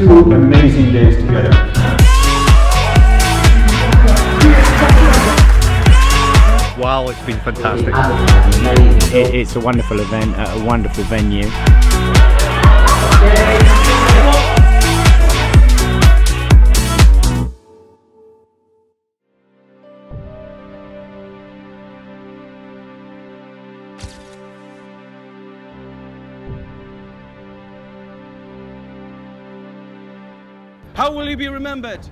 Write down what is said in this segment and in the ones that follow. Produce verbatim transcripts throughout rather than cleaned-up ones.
two amazing days together. Wow, it's been fantastic. It, it's a wonderful event, a wonderful venue. How will you be remembered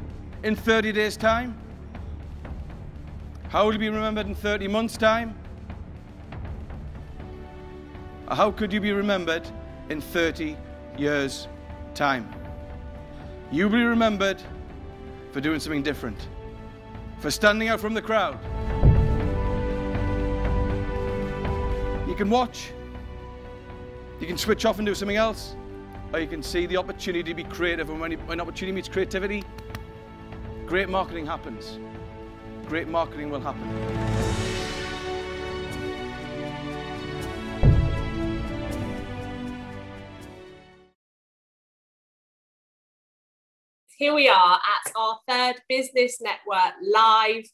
in thirty days' time? How will you be remembered in thirty months' time? Or how could you be remembered in thirty years' time? You'll be remembered for doing something different, for standing out from the crowd. You can watch, you can switch off and do something else, or you can see the opportunity to be creative, and when, it, when opportunity meets creativity, great marketing happens. Great marketing will happen. Here we are at our third Business Network Live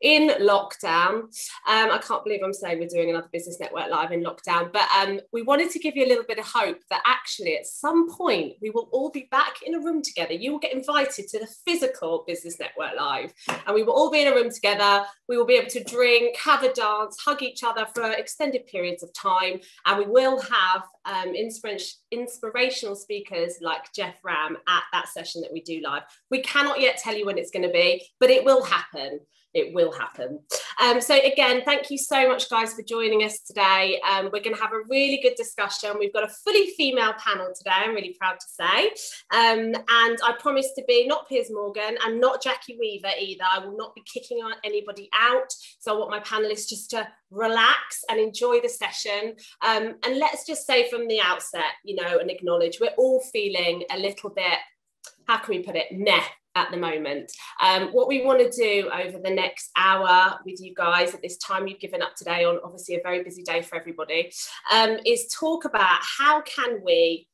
in lockdown. um, I can't believe I'm saying we're doing another Business Network Live in lockdown, but um, we wanted to give you a little bit of hope that actually at some point we will all be back in a room together. You will get invited to the physical Business Network Live and we will all be in a room together. We will be able to drink, have a dance, hug each other for extended periods of time, and we will have um, inspir- inspirational speakers like Jeff Ram at that session that we do live. We cannot yet tell you when it's going to be, but it will happen. It will happen. Um, so again, thank you so much, guys, for joining us today. Um, we're going to have a really good discussion. We've got a fully female panel today, I'm really proud to say. Um, and I promise to be not Piers Morgan and not Jackie Weaver either. I will not be kicking anybody out. So I want my panelists just to relax and enjoy the session. Um, and let's just say from the outset, you know, and acknowledge we're all feeling a little bit, how can we put it, meh at the moment. Um, what we want to do over the next hour with you guys at this time you've given up today on obviously a very busy day for everybody, um, is talk about how can we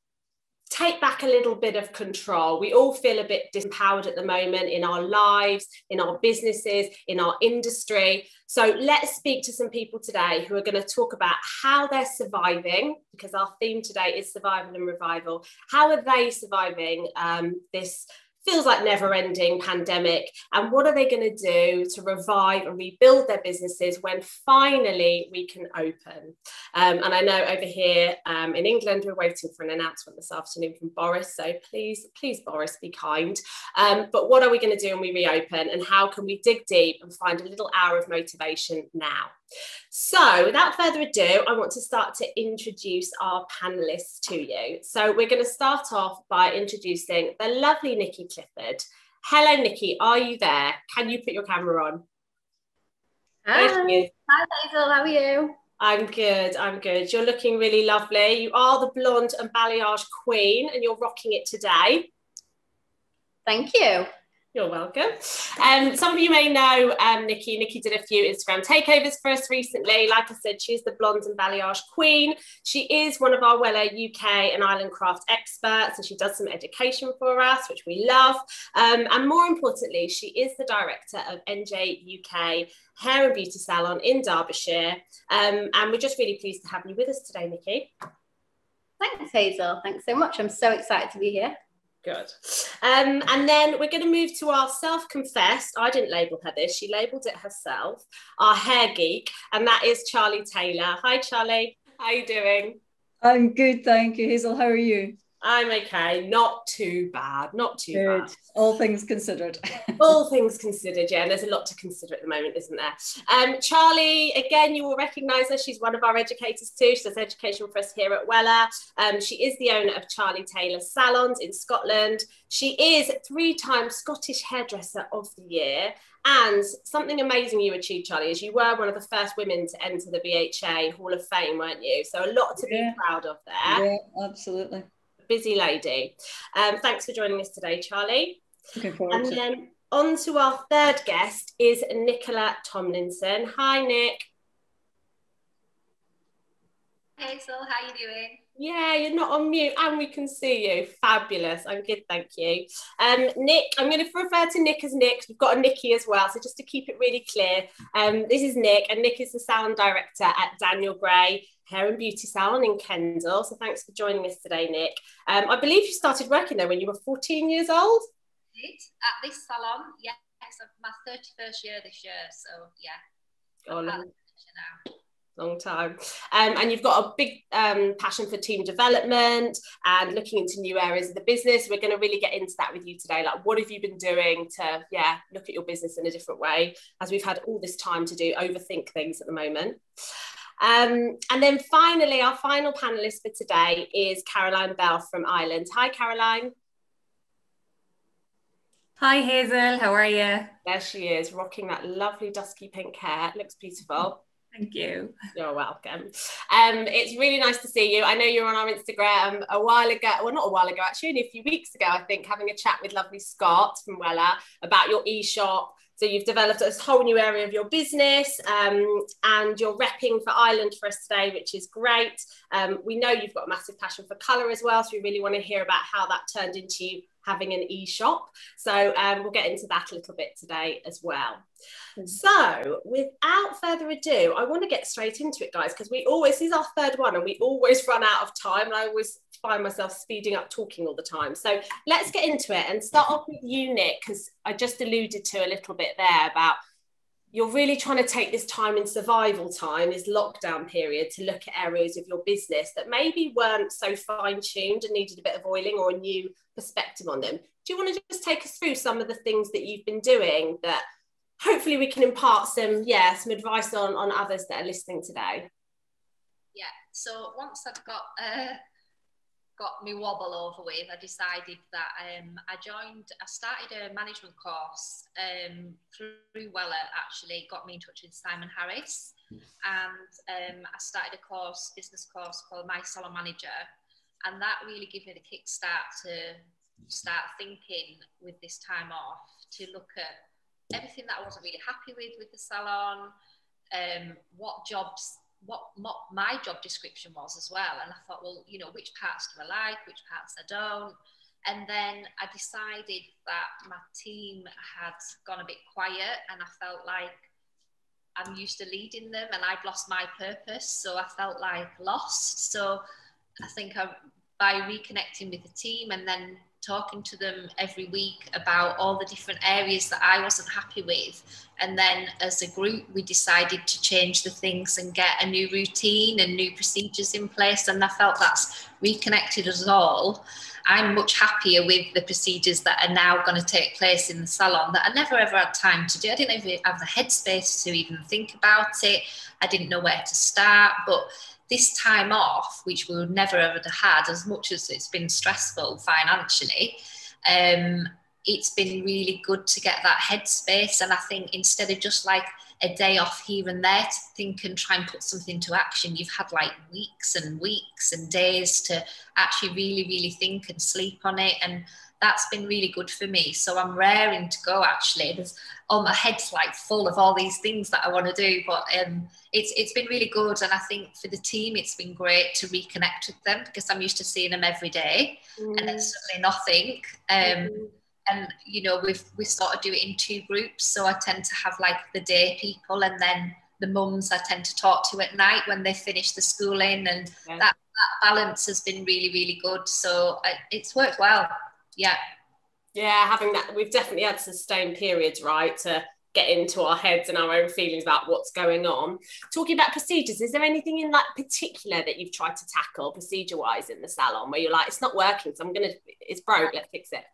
take back a little bit of control. We all feel a bit disempowered at the moment in our lives, in our businesses, in our industry. So let's speak to some people today who are going to talk about how they're surviving, because our theme today is survival and revival. How are they surviving um, this feels like never-ending pandemic, and what are they going to do to revive and rebuild their businesses when finally we can open? Um, and I know over here um, in England we're waiting for an announcement this afternoon from Boris, so please, please Boris, be kind. Um, but what are we going to do when we reopen, and how can we dig deep and find a little hour of motivation now? So without further ado, I want to start to introduce our panelists to you. So we're going to start off by introducing the lovely Nikki Clifford. Hello, Nikki. Are you there? Can you put your camera on? Hi. Hi, Hazel. How are you? I'm good. I'm good. You're looking really lovely. You are the blonde and balayage queen, and you're rocking it today. Thank you. You're welcome. Um, some of you may know um, Nikki. Nikki did a few Instagram takeovers for us recently. Like I said, she's the blonde and balayage queen. She is one of our Wella U K and Ireland craft experts, and she does some education for us, which we love. Um, and more importantly, she is the director of N J U K Hair and Beauty Salon in Derbyshire. Um, and we're just really pleased to have you with us today, Nikki. Thanks, Hazel. Thanks so much. I'm so excited to be here. Good. Um, and then we're going to move to our self-confessed, I didn't label her this, she labelled it herself, our hair geek, and that is Charlie Taylor. Hi, Charlie. How are you doing? I'm good, thank you. Hazel, how are you? I'm okay. Not too bad. Not too Good. bad. All things considered. All things considered, yeah. There's a lot to consider at the moment, isn't there? Um, Charlie, again, you will recognise her. She's one of our educators too. She does education for us here at Wella. Um, she is the owner of Charlie Taylor Salons in Scotland. She is three-time Scottish Hairdresser of the Year. And something amazing you achieved, Charlie, is you were one of the first women to enter the B H A Hall of Fame, weren't you? So a lot to yeah. be proud of there. Yeah, absolutely. Busy lady. Um, thanks for joining us today, Charlie. Looking forward and to then it. On to our third guest is Nicola Tomlinson. Hi, Nick. Hazel, how are you doing? Yeah, you're not on mute and we can see you. Fabulous. I'm good, thank you. Um, Nick, I'm going to refer to Nick as Nick. We've got a Nikki as well, so just to keep it really clear, um, this is Nick, and Nick is the Salon Director at Daniel Gray Hair and Beauty Salon in Kendal. So thanks for joining us today, Nick. Um, I believe you started working there when you were fourteen years old? I did, at this salon, yes. My thirty-first year this year, so yeah. Oh, long, long time. Um, and you've got a big um, passion for team development and looking into new areas of the business. We're going to really get into that with you today. Like, what have you been doing to, yeah, look at your business in a different way, as we've had all this time to do, overthink things at the moment. Um, and then finally, our final panellist for today is Caroline Bell from Ireland. Hi, Caroline. Hi Hazel, how are you? There she is, rocking that lovely dusky pink hair. It looks beautiful. Thank you. You're welcome. Um, it's really nice to see you. I know you were on our Instagram a while ago, well not a while ago actually, only a few weeks ago I think, having a chat with lovely Scott from Wella about your e-shop. So you've developed this whole new area of your business, um, and you're repping for Ireland for us today, which is great. Um, we know you've got a massive passion for colour as well, so we really want to hear about how that turned into you having an e-shop. So um, we'll get into that a little bit today as well. Mm-hmm. So without further ado, I want to get straight into it, guys, because we always, this is our third one and we always run out of time. And I always find myself speeding up talking all the time. So let's get into it and start off with you, Nick, because I just alluded to a little bit there about you're really trying to take this time in survival time, this lockdown period, to look at areas of your business that maybe weren't so fine-tuned and needed a bit of oiling or a new perspective on them. Do you want to just take us through some of the things that you've been doing that hopefully we can impart some, yeah, some advice on, on others that are listening today? Yeah, so once I've got, uh, got me wobble over with, I decided that um, I joined, I started a management course um, through Wella actually, got me in touch with Simon Harris, and um, I started a course, business course called My Salon Manager. And that really gave me the kickstart to start thinking with this time off, to look at everything that I wasn't really happy with with the salon, um, what jobs, what, what my job description was as well. And I thought, well, you know, which parts do I like, which parts I don't. And then I decided that my team had gone a bit quiet and I felt like I'm used to leading them and I'd lost my purpose. So I felt like lost. So I think I, by reconnecting with the team and then talking to them every week about all the different areas that I wasn't happy with. And then as a group, we decided to change the things and get a new routine and new procedures in place. And I felt that's reconnected us all. I'm much happier with the procedures that are now going to take place in the salon that I never ever had time to do. I didn't even have the headspace to even think about it. I didn't know where to start, but this time off, which we would never ever have had, as much as it's been stressful financially, um, it's been really good to get that headspace. And I think instead of just like a day off here and there to think and try and put something to action, you've had like weeks and weeks and days to actually really, really think and sleep on it. And that's been really good for me. So I'm raring to go, actually. There's, oh, my head's like full of all these things that I want to do, but um, it's it's been really good. And I think for the team, it's been great to reconnect with them because I'm used to seeing them every day mm. and then suddenly nothing. Um, mm. And, you know, we've, we sort of do it in two groups. So I tend to have like the day people and then the mums I tend to talk to at night when they finish the schooling. And yeah. that, that balance has been really, really good. So I, it's worked well. Yeah. Yeah, having that, we've definitely had sustained periods, right, to get into our heads and our own feelings about what's going on. Talking about procedures, is there anything in like particular that you've tried to tackle procedure wise in the salon where you're like, it's not working, so I'm gonna, it's broke, let's fix it?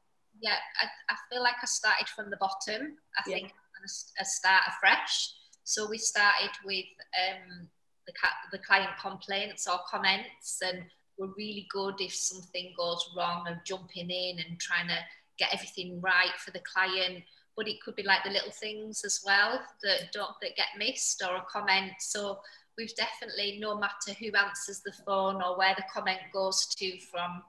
Yeah, I, I feel like I started from the bottom. I yeah. think I'm gonna start afresh. So we started with um, the, the client complaints or comments, and we're really good if something goes wrong and jumping in and trying to get everything right for the client. But it could be like the little things as well that don't that get missed or a comment. So we've definitely, no matter who answers the phone or where the comment goes to, from,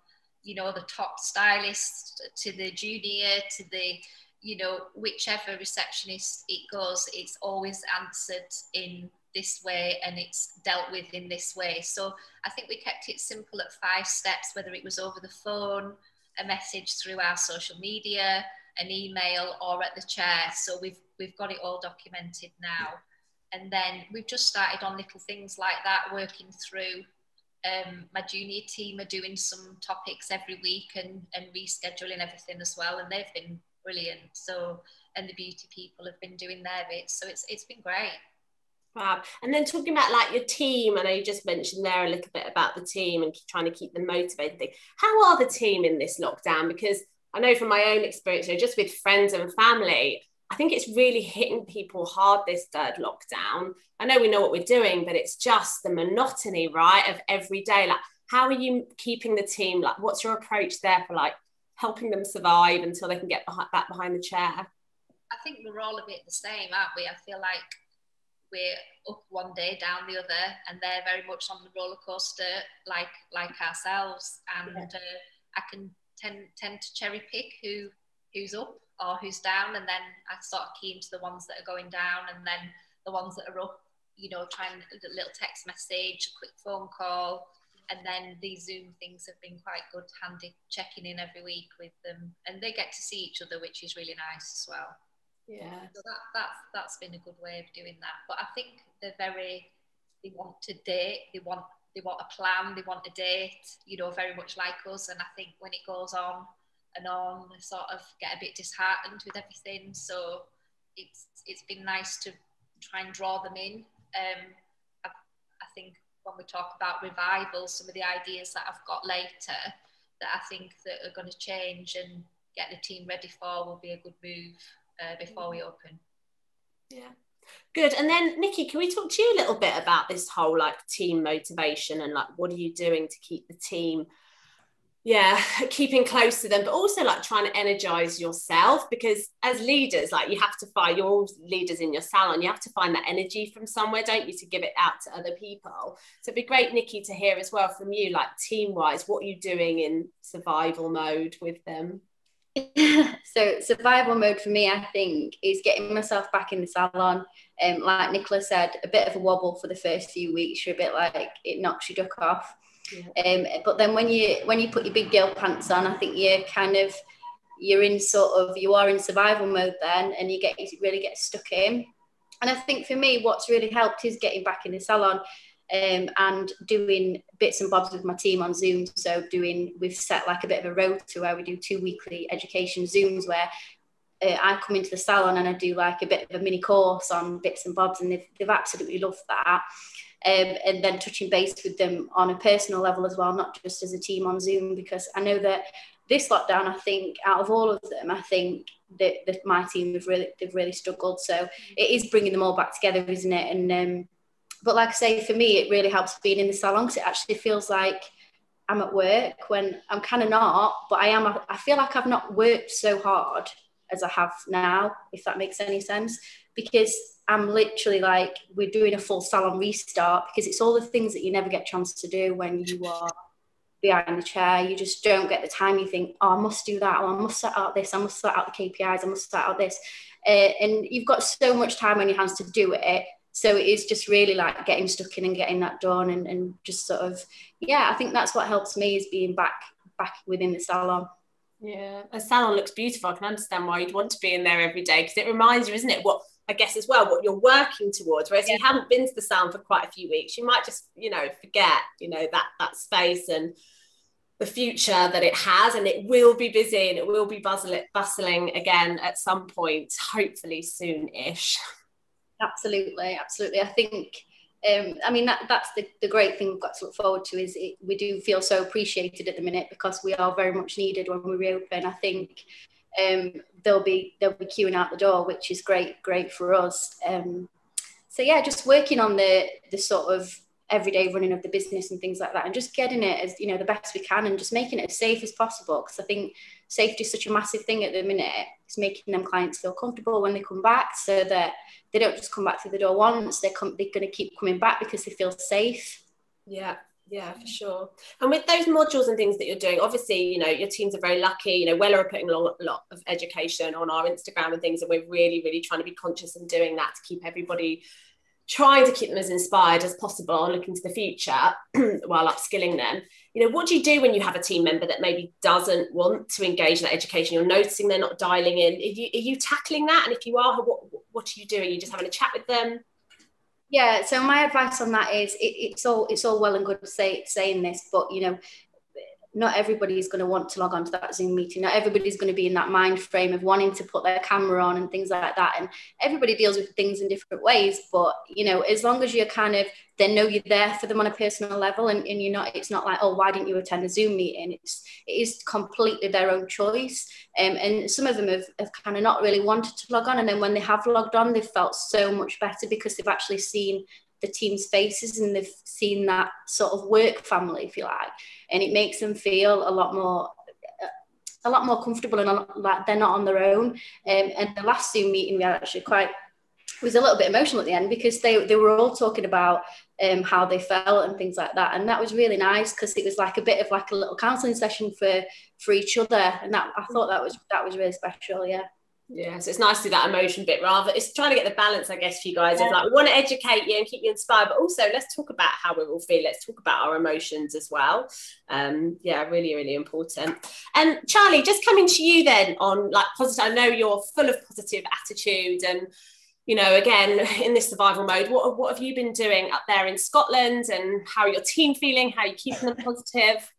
you know, the top stylist to the junior to the, you know, whichever receptionist it goes, it's always answered in this way and it's dealt with in this way. So I think we kept it simple at five steps, whether it was over the phone, a message through our social media, an email, or at the chair. So we've we've got it all documented now. And then we've just started on little things like that, working through. Um, my junior team are doing some topics every week and, and rescheduling everything as well. And they've been brilliant. So, and the beauty people have been doing their bits. So it's, it's been great. Wow. And then talking about like your team, I know you just mentioned there a little bit about the team and trying to keep them motivated. How are the team in this lockdown? Because I know from my own experience, you know, just with friends and family, I think it's really hitting people hard this third lockdown. I know we know what we're doing, but it's just the monotony, right, of every day. Like, how are you keeping the team? Like, what's your approach there for like helping them survive until they can get behind, back behind the chair? I think we're all a bit the same, aren't we? I feel like we're up one day, down the other, and they're very much on the roller coaster, like like ourselves. And yeah. uh, I can tend tend to cherry pick who who's up or who's down, and then I sort of key into the ones that are going down, and then the ones that are up, you know, trying a little text message, a quick phone call, and then these Zoom things have been quite good, handy checking in every week with them, and they get to see each other, which is really nice as well. Yeah. So that, that's, that's been a good way of doing that. But I think they're very, they want to date, they want, they want a plan, they want a date, you know, very much like us. And I think when it goes on, and on I sort of get a bit disheartened with everything, so it's it's been nice to try and draw them in. um I, I think when we talk about revival, some of the ideas that I've got later that I think that are going to change and get the team ready for will be a good move uh, before we open. Yeah, good. And then Nikki, can we talk to you a little bit about this whole like team motivation and like what are you doing to keep the team, yeah, keeping close to them, but also like trying to energize yourself? Because as leaders, like you have to find, you're all leaders in your salon, you have to find that energy from somewhere, don't you, to give it out to other people. So it'd be great, Nikki, to hear as well from you, like team wise, what are you doing in survival mode with them? So survival mode for me, I think, is getting myself back in the salon. Um, like Nicola said, a bit of a wobble for the first few weeks, you're a bit like, it knocks your duck off. Yeah. Um, but then when you when you put your big girl pants on, I think you're kind of you're in sort of you are in survival mode then, and you get you really get stuck in. And I think for me, what's really helped is getting back in the salon um, and doing bits and bobs with my team on Zoom. So doing we've set like a bit of a rota where we do two weekly education Zooms where uh, I come into the salon and I do like a bit of a mini course on bits and bobs, and they've they've absolutely loved that. Um, and then touching base with them on a personal level as well, not just as a team on Zoom, because I know that this lockdown, I think out of all of them, I think that, that my team have really they've really struggled. So it is bringing them all back together, isn't it? And um, but like I say, for me, it really helps being in the salon because it actually feels like I'm at work when I'm kind of not, but I am. I feel like I've not worked so hard as I have now, if that makes any sense, because I'm literally like, we're doing a full salon restart because it's all the things that you never get a chance to do when you are behind the chair. You just don't get the time. You think, oh, I must do that. Oh, I must set out this. I must set out the K P Is. I must set out this. Uh, and you've got so much time on your hands to do it. So it is just really like getting stuck in and getting that done and, and just sort of, yeah, I think that's what helps me is being back, back within the salon. Yeah, a salon looks beautiful. I can understand why you'd want to be in there every day because it reminds you, isn't it, what I guess as well, what you're working towards, whereas yeah. you haven't been to the salon for quite a few weeks, you might just, you know, forget, you know, that that space and the future that it has, and it will be busy and it will be bustling, bustling again at some point, hopefully soon-ish. Absolutely, absolutely. I think, um, I mean, that, that's the, the great thing we've got to look forward to is it, we do feel so appreciated at the minute because we are very much needed when we reopen, I think. Um, they'll be they'll be queuing out the door, which is great, great for us. Um, so yeah, just working on the the sort of everyday running of the business and things like that, and just getting it as you know the best we can, and just making it as safe as possible. Because I think safety is such a massive thing at the minute. It's making them clients feel comfortable when they come back, so that they don't just come back through the door once. They come, they're going to keep coming back because they feel safe. Yeah. Yeah, for sure. And with those modules and things that you're doing, obviously, you know, your teams are very lucky. You know, Wella are putting a lot, lot of education on our Instagram and things, and we're really, really trying to be conscious and doing that to keep everybody trying to keep them as inspired as possible and looking to the future while upskilling them. You know, what do you do when you have a team member that maybe doesn't want to engage in that education? You're noticing they're not dialing in. Are you, are you tackling that? And if you are, what, what are you doing? Are you just having a chat with them? Yeah, so my advice on that is it, it's all it's all well and good say, saying this, but, you know, not everybody's going to want to log on to that Zoom meeting. Not everybody's going to be in that mind frame of wanting to put their camera on and things like that. And everybody deals with things in different ways. But, you know, as long as you're kind of, they know you're there for them on a personal level, and, and you're not, it's not like, oh, why didn't you attend a Zoom meeting? It's, it is completely their own choice. Um, and some of them have, have kind of not really wanted to log on. And then when they have logged on, they've felt so much better because they've actually seen the team's faces and they've seen that sort of work family, if you like, and it makes them feel a lot more a lot more comfortable and a lot, like they're not on their own. Um, and the last Zoom meeting we had actually quite was a little bit emotional at the end because they, they were all talking about um, how they felt and things like that, and that was really nice because it was like a bit of like a little counselling session for for each other, and that I thought that was that was really special. Yeah. Yeah, so it's nice to do that emotion bit rather. It's trying to get the balance, I guess, for you guys. Yeah. Of like, we want to educate you and keep you inspired, but also let's talk about how we all feel. Let's talk about our emotions as well. Um, yeah, really, really important. And um, Charlie, just coming to you then on like positive. I know you're full of positive attitude, and you know, again in this survival mode, what what have you been doing up there in Scotland, and how are your team feeling? How are you keeping them positive?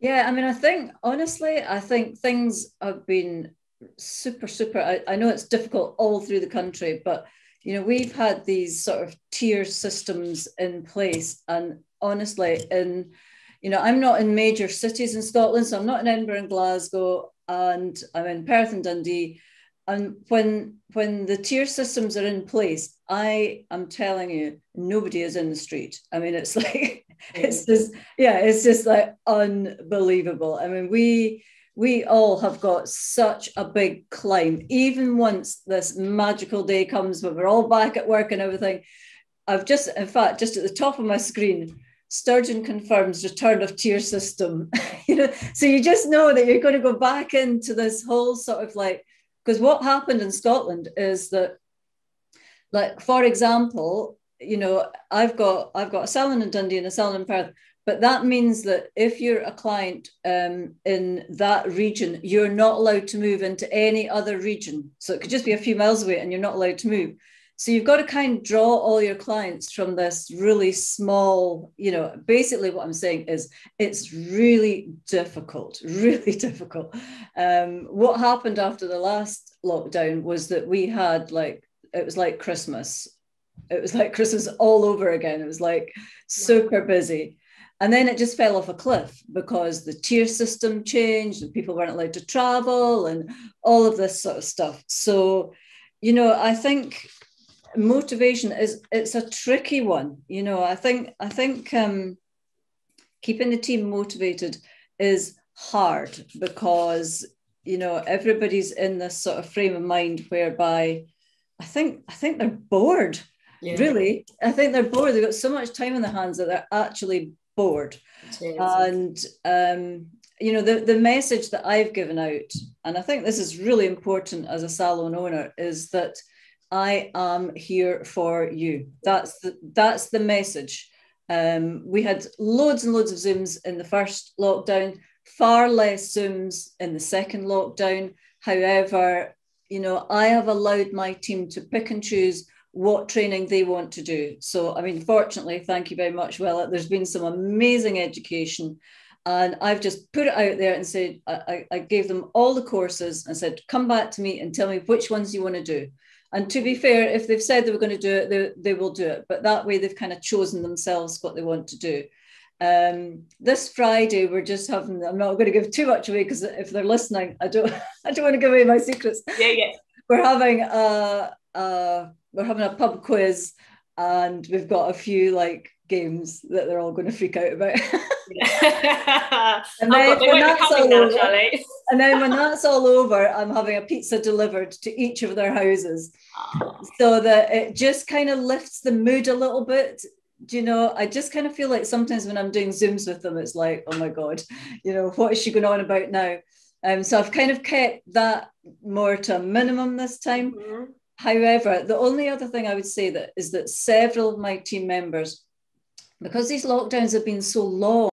Yeah, I mean, I think honestly, I think things have been super super I, I know it's difficult all through the country, but you know, we've had these sort of tier systems in place, and honestly, in you know, I'm not in major cities in Scotland, so I'm not in Edinburgh and Glasgow, and I'm in Perth and Dundee, and when when the tier systems are in place, I am telling you, nobody is in the street. I mean, it's like it's just yeah it's just like unbelievable. I mean, we We all have got such a big climb. Even once this magical day comes when we're all back at work and everything, I've just, in fact, just at the top of my screen, Sturgeon confirms return of tier system. You know, so you just know that you're going to go back into this whole sort of like, because what happened in Scotland is that, like, for example, you know, I've got I've got a salon in Dundee and a salon in Perth. But that means that if you're a client um, in that region, you're not allowed to move into any other region. So it could just be a few miles away and you're not allowed to move. So you've got to kind of draw all your clients from this really small, you know, basically what I'm saying is it's really difficult, really difficult. Um, what happened after the last lockdown was that we had like, it was like Christmas. It was like Christmas all over again. It was like super busy. And then it just fell off a cliff because the tier system changed and people weren't allowed to travel and all of this sort of stuff. So, you know, I think motivation is, it's a tricky one. You know, I think, I think um, keeping the team motivated is hard because, you know, everybody's in this sort of frame of mind whereby I think, I think they're bored. Yeah. Really. I think they're bored. They've got so much time on their hands that they're actually board. And um, you know, the, the message that I've given out, and I think this is really important as a salon owner, is that I am here for you. That's the, that's the message. Um, we had loads and loads of Zooms in the first lockdown, far less Zooms in the second lockdown. However, you know, I have allowed my team to pick and choose what training they want to do. So, I mean, fortunately, thank you very much, Wella. There's been some amazing education, and I've just put it out there and said, I, I gave them all the courses and said, come back to me and tell me which ones you want to do. And to be fair, if they've said they were going to do it, they, they will do it. But that way they've kind of chosen themselves what they want to do. Um, this Friday, we're just having, I'm not going to give too much away because if they're listening, I don't, I don't want to give away my secrets. Yeah, yeah. We're having a, a We're having a pub quiz, and we've got a few like games that they're all going to freak out about. and, then, when that's all now, over, and then when that's all over, I'm having a pizza delivered to each of their houses, oh. So that it just kind of lifts the mood a little bit. Do you know, I just kind of feel like sometimes when I'm doing Zooms with them, it's like, oh my God, you know, what is she going on about now? Um, so I've kind of kept that more to a minimum this time. Mm-hmm. However, the only other thing I would say that is that several of my team members, because these lockdowns have been so long,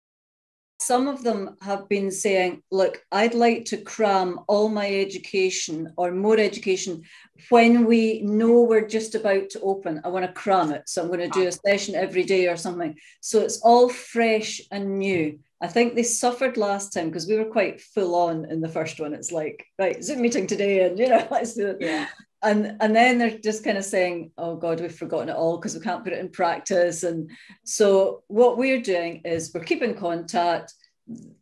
some of them have been saying, look, I'd like to cram all my education or more education when we know we're just about to open. I want to cram it. So I'm going to do a session every day or something. So it's all fresh and new. I think they suffered last time because we were quite full on in the first one. It's like, right, Zoom meeting today and, you know, let's do it. Yeah. And, and then they're just kind of saying, oh, God, we've forgotten it all because we can't put it in practice. And so what we're doing is we're keeping contact.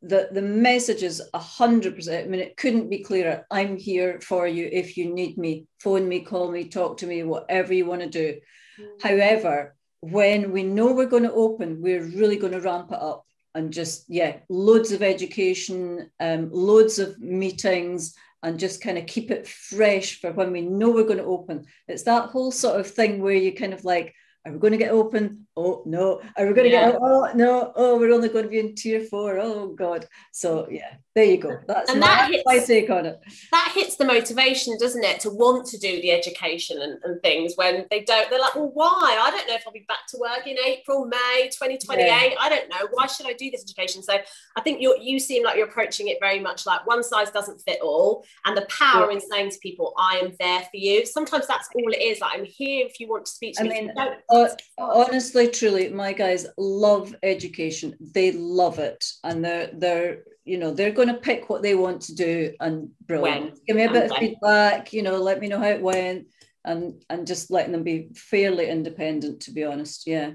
The, the message is one hundred percent. I mean, it couldn't be clearer. I'm here for you if you need me. Phone me, call me, talk to me, whatever you want to do. Mm-hmm. However, when we know we're going to open, we're really going to ramp it up and just, yeah, loads of education, um, loads of meetings, and just kind of keep it fresh for when we know we're going to open. It's that whole sort of thing where you kind of like, are we going to get open? Oh, no. Are we going to yeah. get oh, no. Oh, we're only going to be in tier four. Oh, God. So, yeah, there you go. That's and that hits, my take on it. That hits the motivation, doesn't it, to want to do the education and, and things when they don't. They're like, well, why? I don't know if I'll be back to work in April, May twenty twenty-eight. Yeah. I don't know. Why should I do this education? So I think you you seem like you're approaching it very much like one size doesn't fit all. And the power yeah. in saying to people, I am there for you. Sometimes that's all it is. Like, I'm here if you want to speak to I me. Mean, Uh, honestly, truly, my guys love education. They love it, and they're they're you know they're going to pick what they want to do. And brilliant, when? give me a bit and of when. feedback. You know, let me know how it went, and and just letting them be fairly independent. To be honest, yeah,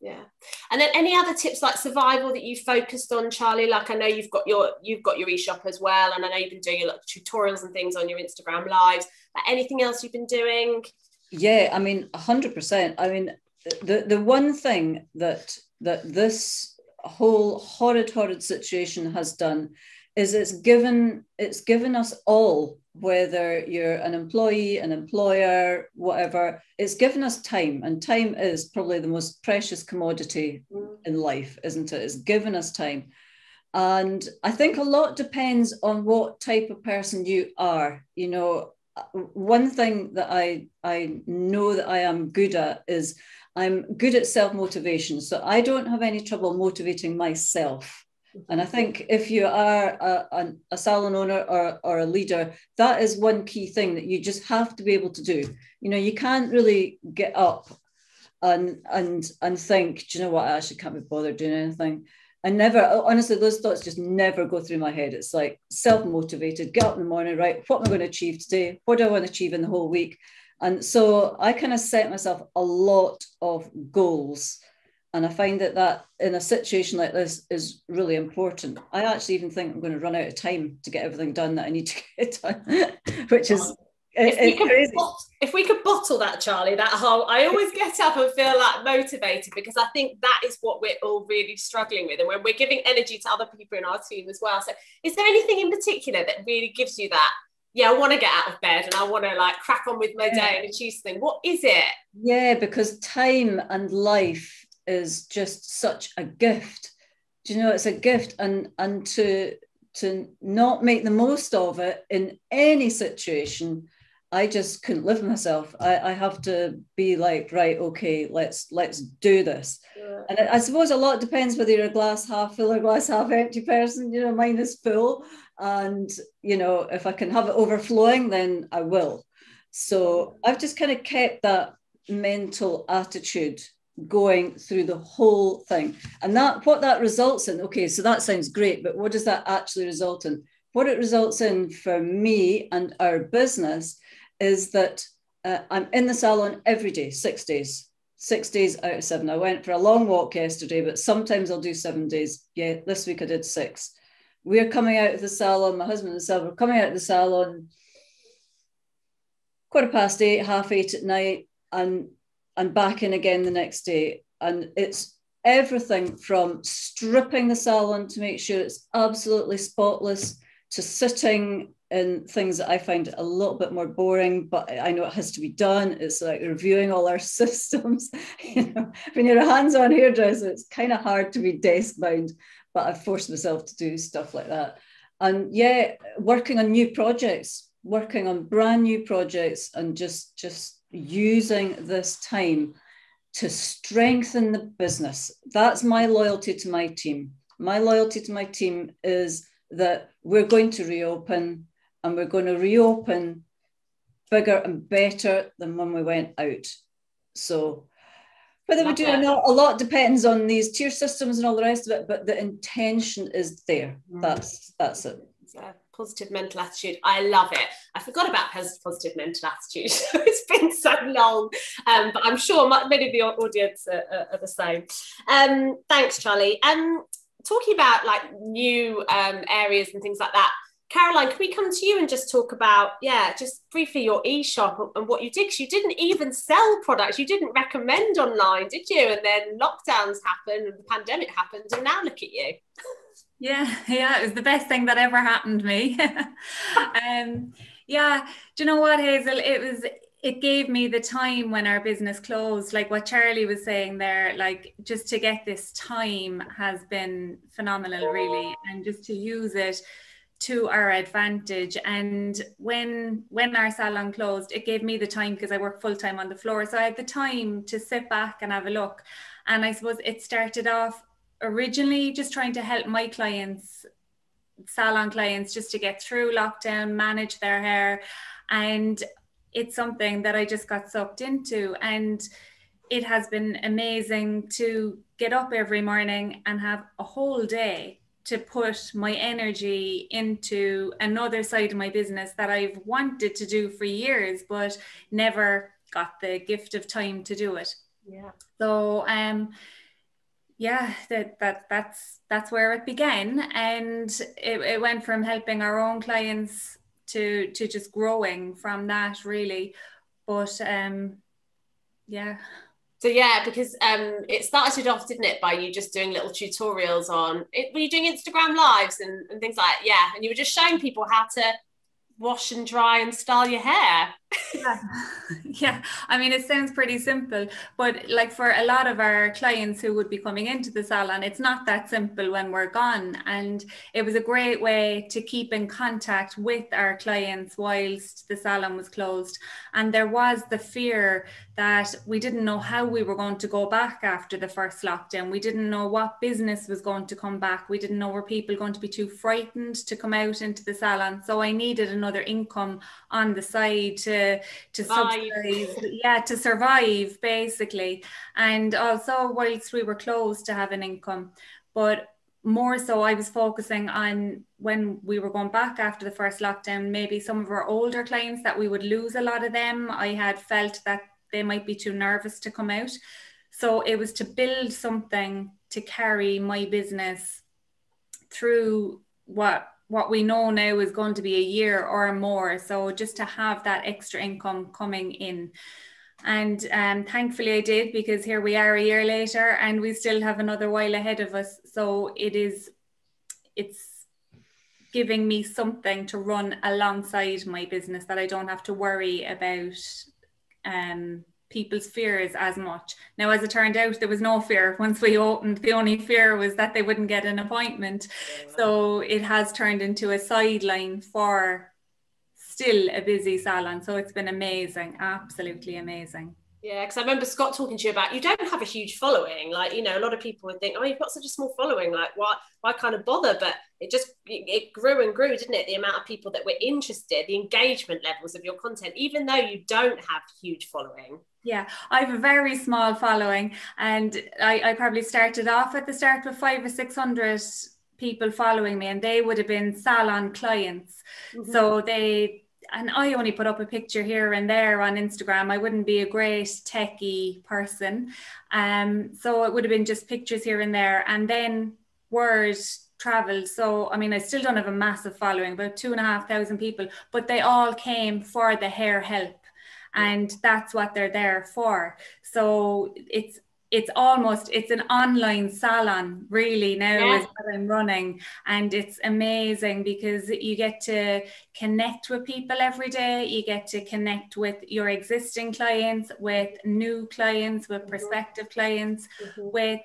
yeah. And then any other tips like survival that you focused on, Charlie? Like I know you've got your you've got your e-shop as well, and I know you've been doing a lot of tutorials and things on your Instagram lives. Like anything else you've been doing? Yeah, I mean, one hundred percent. I mean, the, the one thing that that this whole horrid, horrid situation has done is it's given it's given us all, whether you're an employee, an employer, whatever, it's given us time. And time is probably the most precious commodity in life, isn't it? It's given us time. And I think a lot depends on what type of person you are, you know. One thing that I, I know that I am good at is I'm good at self-motivation. So I don't have any trouble motivating myself. And I think if you are a, a salon owner or, or a leader, that is one key thing that you just have to be able to do. You know, you can't really get up and, and, and think, do you know what, I actually can't be bothered doing anything. I never, honestly, those thoughts just never go through my head. It's like self-motivated, get up in the morning, right? What am I going to achieve today? What do I want to achieve in the whole week? And so I kind of set myself a lot of goals. And I find that that in a situation like this is really important. I actually even think I'm going to run out of time to get everything done that I need to get done, which is... If, it, we could bot- if we could bottle that, Charlie, that whole, I always get up and feel like motivated, because I think that is what we're all really struggling with. And when we're giving energy to other people in our team as well. So is there anything in particular that really gives you that? Yeah, I want to get out of bed and I want to like crack on with my yeah. day and achieve something. What is it? Yeah, because time and life is just such a gift. Do you know, it's a gift, and, and to, to not make the most of it in any situation, I just couldn't live myself. I, I have to be like, right, okay, let's let's do this. Yeah. And I, I suppose a lot depends whether you're a glass half full or glass half empty person. You know, mine is full. And, you know, if I can have it overflowing, then I will. So I've just kind of kept that mental attitude going through the whole thing. And that what that results in, okay, so that sounds great, but what does that actually result in? What it results in for me and our business is that uh, I'm in the salon every day, six days, six days out of seven. I went for a long walk yesterday, but sometimes I'll do seven days. Yeah, this week I did six. We're coming out of the salon, my husband and myself are coming out of the salon quarter past eight, half eight at night, and, and back in again the next day. And it's everything from stripping the salon to make sure it's absolutely spotless, to sitting and things that I find a little bit more boring, but I know it has to be done. It's like reviewing all our systems. You know, when you're a hands-on hairdresser, it's kind of hard to be desk-bound, but I've forced myself to do stuff like that. And yeah, working on new projects. working on brand new projects and just, just using this time to strengthen the business. That's my loyalty to my team. My loyalty to my team is that we're going to reopen, and we're going to reopen bigger and better than when we went out. So whether we do or not, a lot depends on these tier systems and all the rest of it, but the intention is there. That's, that's it. Yeah. Positive mental attitude. I love it. I forgot about positive mental attitude. It's been so long, um, but I'm sure many of the audience are, are, are the same. Um, thanks, Charlie. Um, talking about like new um, areas and things like that, Caroline, can we come to you and just talk about, yeah, just briefly your e-shop and what you did? Because you didn't even sell products. You didn't recommend online, did you? And then lockdowns happened and the pandemic happened, and now look at you. Yeah, yeah, it was the best thing that ever happened to me. um, yeah, do you know what, Hazel? It was, it gave me the time when our business closed, like what Charlie was saying there, like just to get this time has been phenomenal, really, and just to use it to our advantage. And when when our salon closed, it gave me the time, because I work full time on the floor, so I had the time to sit back and have a look. And I suppose it started off originally just trying to help my clients, salon clients, just to get through lockdown, manage their hair. And it's something that I just got sucked into, and it has been amazing to get up every morning and have a whole day to put my energy into another side of my business that I've wanted to do for years but never got the gift of time to do it. Yeah. So um yeah, that, that that's that's where it began, and it, it went from helping our own clients to to just growing from that, really. But um, yeah. So yeah, because um, it started off, didn't it, by you just doing little tutorials on it? Were you doing Instagram lives and, and things like that? Yeah, and you were just showing people how to wash and dry and style your hair. Yeah. Yeah, I mean, it sounds pretty simple, but like for a lot of our clients who would be coming into the salon, it's not that simple when we're gone. And it was a great way to keep in contact with our clients whilst the salon was closed. And there was the fear that we didn't know how we were going to go back after the first lockdown. We didn't know what business was going to come back. We didn't know, were people going to be too frightened to come out into the salon? So I needed another income on the side to to subsidize, yeah, to survive, basically. And also whilst we were closed, to have an income. But more so I was focusing on when we were going back after the first lockdown, maybe some of our older clients that we would lose a lot of them. I had felt that they might be too nervous to come out. So it was to build something to carry my business through what what we know now is going to be a year or more. So just to have that extra income coming in. And um, thankfully I did, because here we are a year later and we still have another while ahead of us. So it is, it's giving me something to run alongside my business that I don't have to worry about um, people's fears as much. Now, as it turned out, there was no fear once we opened. The only fear was that they wouldn't get an appointment. So it has turned into a sideline for still a busy salon. So it's been amazing, absolutely amazing. Yeah, because I remember Scott talking to you about, you don't have a huge following. Like, you know, a lot of people would think, oh, you've got such a small following, like why, why kind of bother? But it just, it grew and grew, didn't it? The amount of people that were interested, the engagement levels of your content, even though you don't have huge following. Yeah, I have a very small following, and I, I probably started off at the start with five or six hundred people following me, and they would have been salon clients. Mm-hmm. So they, and I only put up a picture here and there on Instagram. I wouldn't be a great techie person. Um, so it would have been just pictures here and there. And then word traveled. So, I mean, I still don't have a massive following, about two and a half thousand people, but they all came for the hair help. And that's what they're there for. So it's, it's almost, it's an online salon really now, yeah, is what I'm running. And it's amazing because you get to connect with people every day. You get to connect with your existing clients, with new clients, with prospective mm-hmm. clients, mm-hmm. with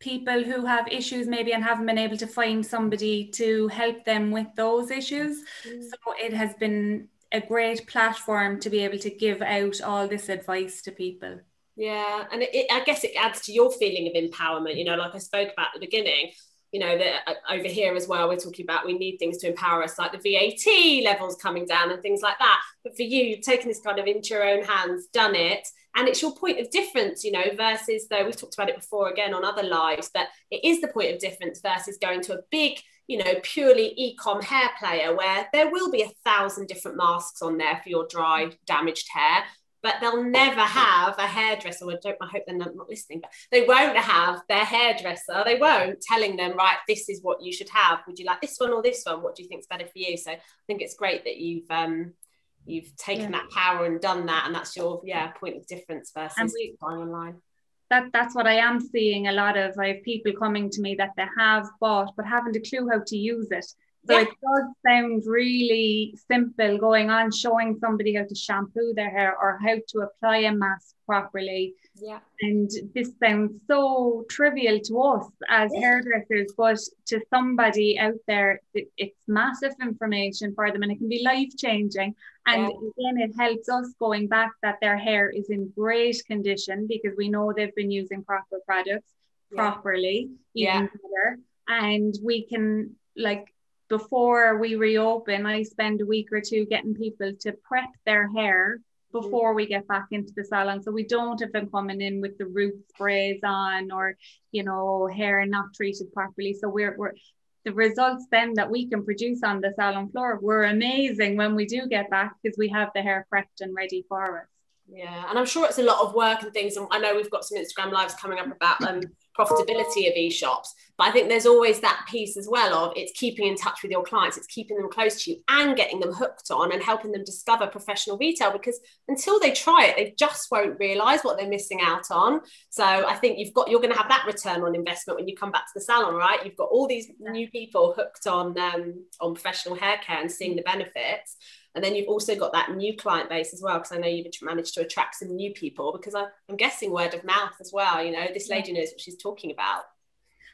people who have issues maybe and haven't been able to find somebody to help them with those issues. Mm-hmm. So it has been a great platform to be able to give out all this advice to people. Yeah, and it, it, I guess it adds to your feeling of empowerment, you know, like I spoke about at the beginning, you know, that uh, over here as well, we're talking about we need things to empower us, like the V A T levels coming down and things like that. But for you, you've taken this kind of into your own hands, done it, and it's your point of difference, you know, versus, though we've talked about it before again on other lives, that it is the point of difference versus going to a big, you know, purely e-com hair player where there will be a thousand different masks on there for your dry, damaged hair, but they'll never have a hairdresser. I don't, I hope they're not listening, but they won't have their hairdresser. They won't telling them, right, this is what you should have. Would you like this one or this one? What do you think's better for you? So I think it's great that you've, um, you've taken yeah. that power and done that. And that's your yeah point of difference versus we, buying online. That, that's what I am seeing a lot of. I have people coming to me that they have bought, but haven't a clue how to use it. So yeah. it does sound really simple, going on, showing somebody how to shampoo their hair or how to apply a mask properly. Yeah. And this sounds so trivial to us as yeah. hairdressers, but to somebody out there, it, it's massive information for them and it can be life-changing. And yeah. again, it helps us going back that their hair is in great condition because we know they've been using proper products yeah. properly, even yeah. better. And we can, like, before we reopen, I spend a week or two getting people to prep their hair before we get back into the salon. So we don't have them coming in with the root sprays on or, you know, hair not treated properly. So we're, we're the results then that we can produce on the salon floor were amazing when we do get back because we have the hair prepped and ready for us. Yeah, and I'm sure it's a lot of work and things. And I know we've got some Instagram lives coming up about um, profitability of e-shops. But I think there's always that piece as well of it's keeping in touch with your clients. It's keeping them close to you and getting them hooked on and helping them discover professional retail, because until they try it, they just won't realise what they're missing out on. So I think you've got, you're going to have that return on investment when you come back to the salon, right? You've got all these new people hooked on, um, on professional hair care and seeing the benefits. And then you've also got that new client base as well, because I know you've managed to attract some new people, because I, I'm guessing word of mouth as well. You know, this lady knows what she's talking about.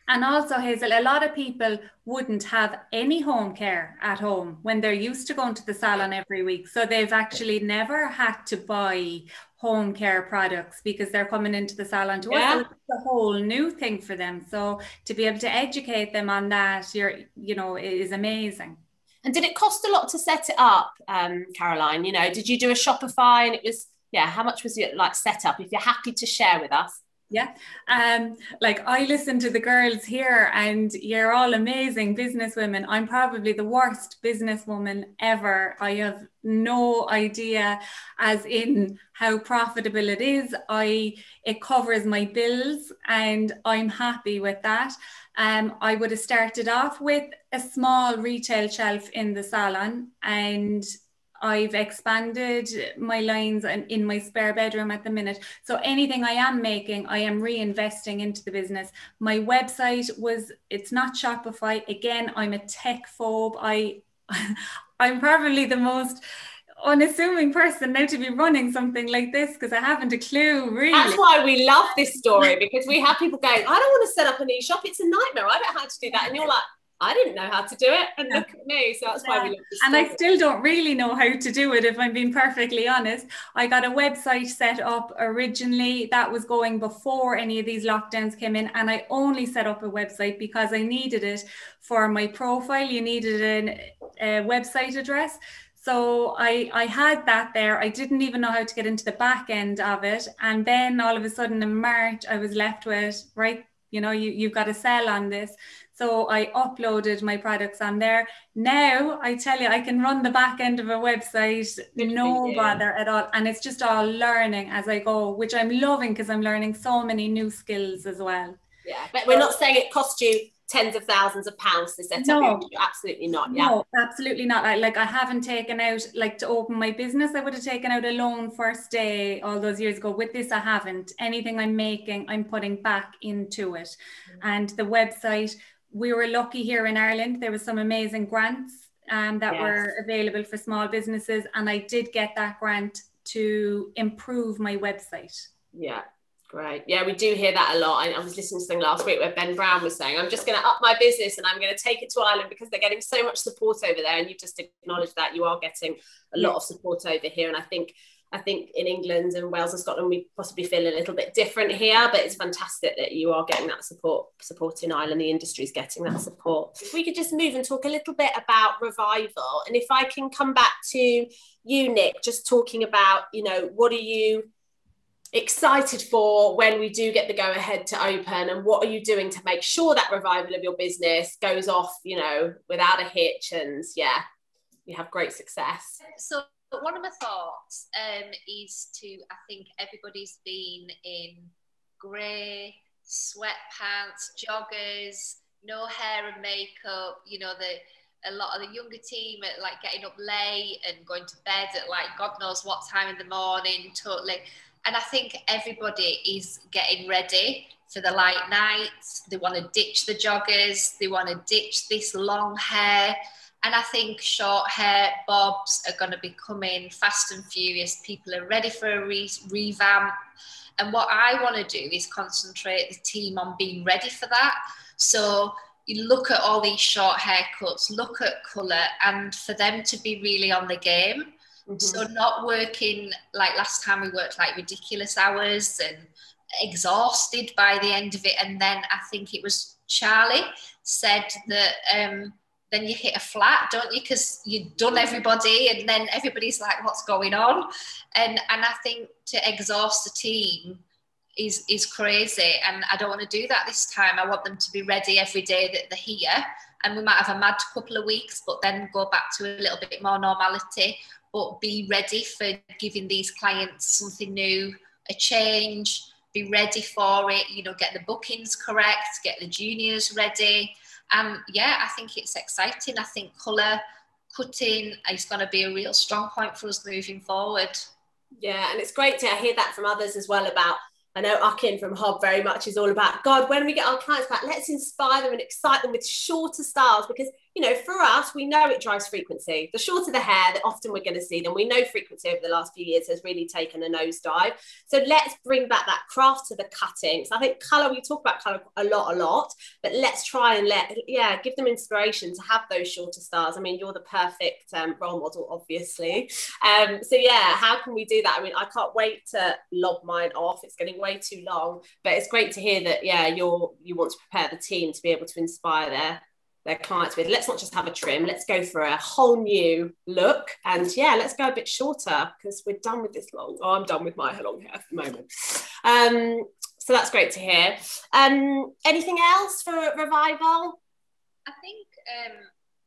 And also, Hazel, a lot of people wouldn't have any home care at home when they're used to going to the salon every week. So they've actually never had to buy home care products because they're coming into the salon to yeah. us. It's a whole new thing for them. So to be able to educate them on that, you're, you know, is amazing. And did it cost a lot to set it up, um, Caroline? You know, did you do a Shopify and it was, yeah, how much was it like set up? If you're happy to share with us. Yeah. Um, like I listen to the girls here and you're all amazing businesswomen. I'm probably the worst businesswoman ever. I have no idea as in how profitable it is. I, it covers my bills and I'm happy with that. Um, I would have started off with a small retail shelf in the salon, and I've expanded my lines and in my spare bedroom at the minute. So anything I am making, I am reinvesting into the business. My website was, it's not Shopify. Again, I'm a tech phobe. I, I'm probably the most unassuming person now to be running something like this because I haven't a clue really. That's why we love this story, because we have people going, I don't want to set up an e-shop, it's a nightmare, I don't know how to do that, and you're like, I didn't know how to do it, and look at me. So that's why we love this story. And I still don't really know how to do it, if I'm being perfectly honest. I got a website set up originally that was going before any of these lockdowns came in, and I only set up a website because I needed it for my profile. You needed an, a website address. So I, I had that there. I didn't even know how to get into the back end of it. And then all of a sudden in March, I was left with, right, you know, you, you've got to sell on this. So I uploaded my products on there. Now I tell you, I can run the back end of a website, no bother at all. And it's just all learning as I go, which I'm loving because I'm learning so many new skills as well. Yeah, but we're not saying it cost you tens of thousands of pounds to set no, up. Absolutely not. Yeah. No, absolutely not. I, like I haven't taken out, like to open my business, I would have taken out a loan first day all those years ago. With this, I haven't. Anything I'm making, I'm putting back into it. Mm-hmm. And the website, we were lucky here in Ireland. There was some amazing grants um, that yes. were available for small businesses. And I did get that grant to improve my website. Yeah. Great. Yeah, we do hear that a lot. I, I was listening to something last week where Ben Brown was saying, I'm just going to up my business and I'm going to take it to Ireland because they're getting so much support over there. And you just acknowledged that you are getting a lot of support over here. And I think I think in England and Wales and Scotland, we possibly feel a little bit different here, but it's fantastic that you are getting that support, support in Ireland, the industry's getting that support. If we could just move and talk a little bit about revival. And if I can come back to you, Nick, just talking about, you know, what are you excited for when we do get the go ahead to open, and what are you doing to make sure that revival of your business goes off, you know, without a hitch, and yeah, you have great success? So But one of my thoughts um, is to, I think everybody's been in grey, sweatpants, joggers, no hair and makeup. You know, the, a lot of the younger team are like getting up late and going to bed at like God knows what time in the morning, totally. And I think everybody is getting ready for the light nights. They want to ditch the joggers. They want to ditch this long hair. And I think short hair bobs are going to be coming fast and furious. People are ready for a re revamp. And what I want to do is concentrate the team on being ready for that. So you look at all these short haircuts, look at colour, and for them to be really on the game. Mm-hmm. So not working, like last time we worked like ridiculous hours and exhausted by the end of it. And then I think it was Charlie said that... Um, then you hit a flat, don't you? Because you've done everybody and then everybody's like, what's going on? And and I think to exhaust the team is, is crazy. And I don't want to do that this time. I want them to be ready every day that they're here. And we might have a mad couple of weeks, but then go back to a little bit more normality, but be ready for giving these clients something new, a change, be ready for it, you know, get the bookings correct, get the juniors ready. Um, yeah, I think it's exciting. I think colour cutting is going to be a real strong point for us moving forward. Yeah, and it's great to hear that from others as well about, I know Akin from Hob very much is all about, God, when we get our clients back, let's inspire them and excite them with shorter styles, because, you know, for us, we know it drives frequency. The shorter the hair, the often we're going to see them. We know frequency over the last few years has really taken a nosedive. So let's bring back that craft to the cutting. So I think colour, we talk about colour a lot, a lot, but let's try and let, yeah, give them inspiration to have those shorter styles. I mean, you're the perfect um, role model, obviously. Um, so yeah, how can we do that? I mean, I can't wait to lob mine off. It's getting way too long, but it's great to hear that, yeah, you're, you want to prepare the team to be able to inspire their their clients with, let's not just have a trim, let's go for a whole new look. And yeah, let's go a bit shorter because we're done with this long. Oh, I'm done with my long hair at the moment. Um, so that's great to hear. Um, anything else for revival? I think um,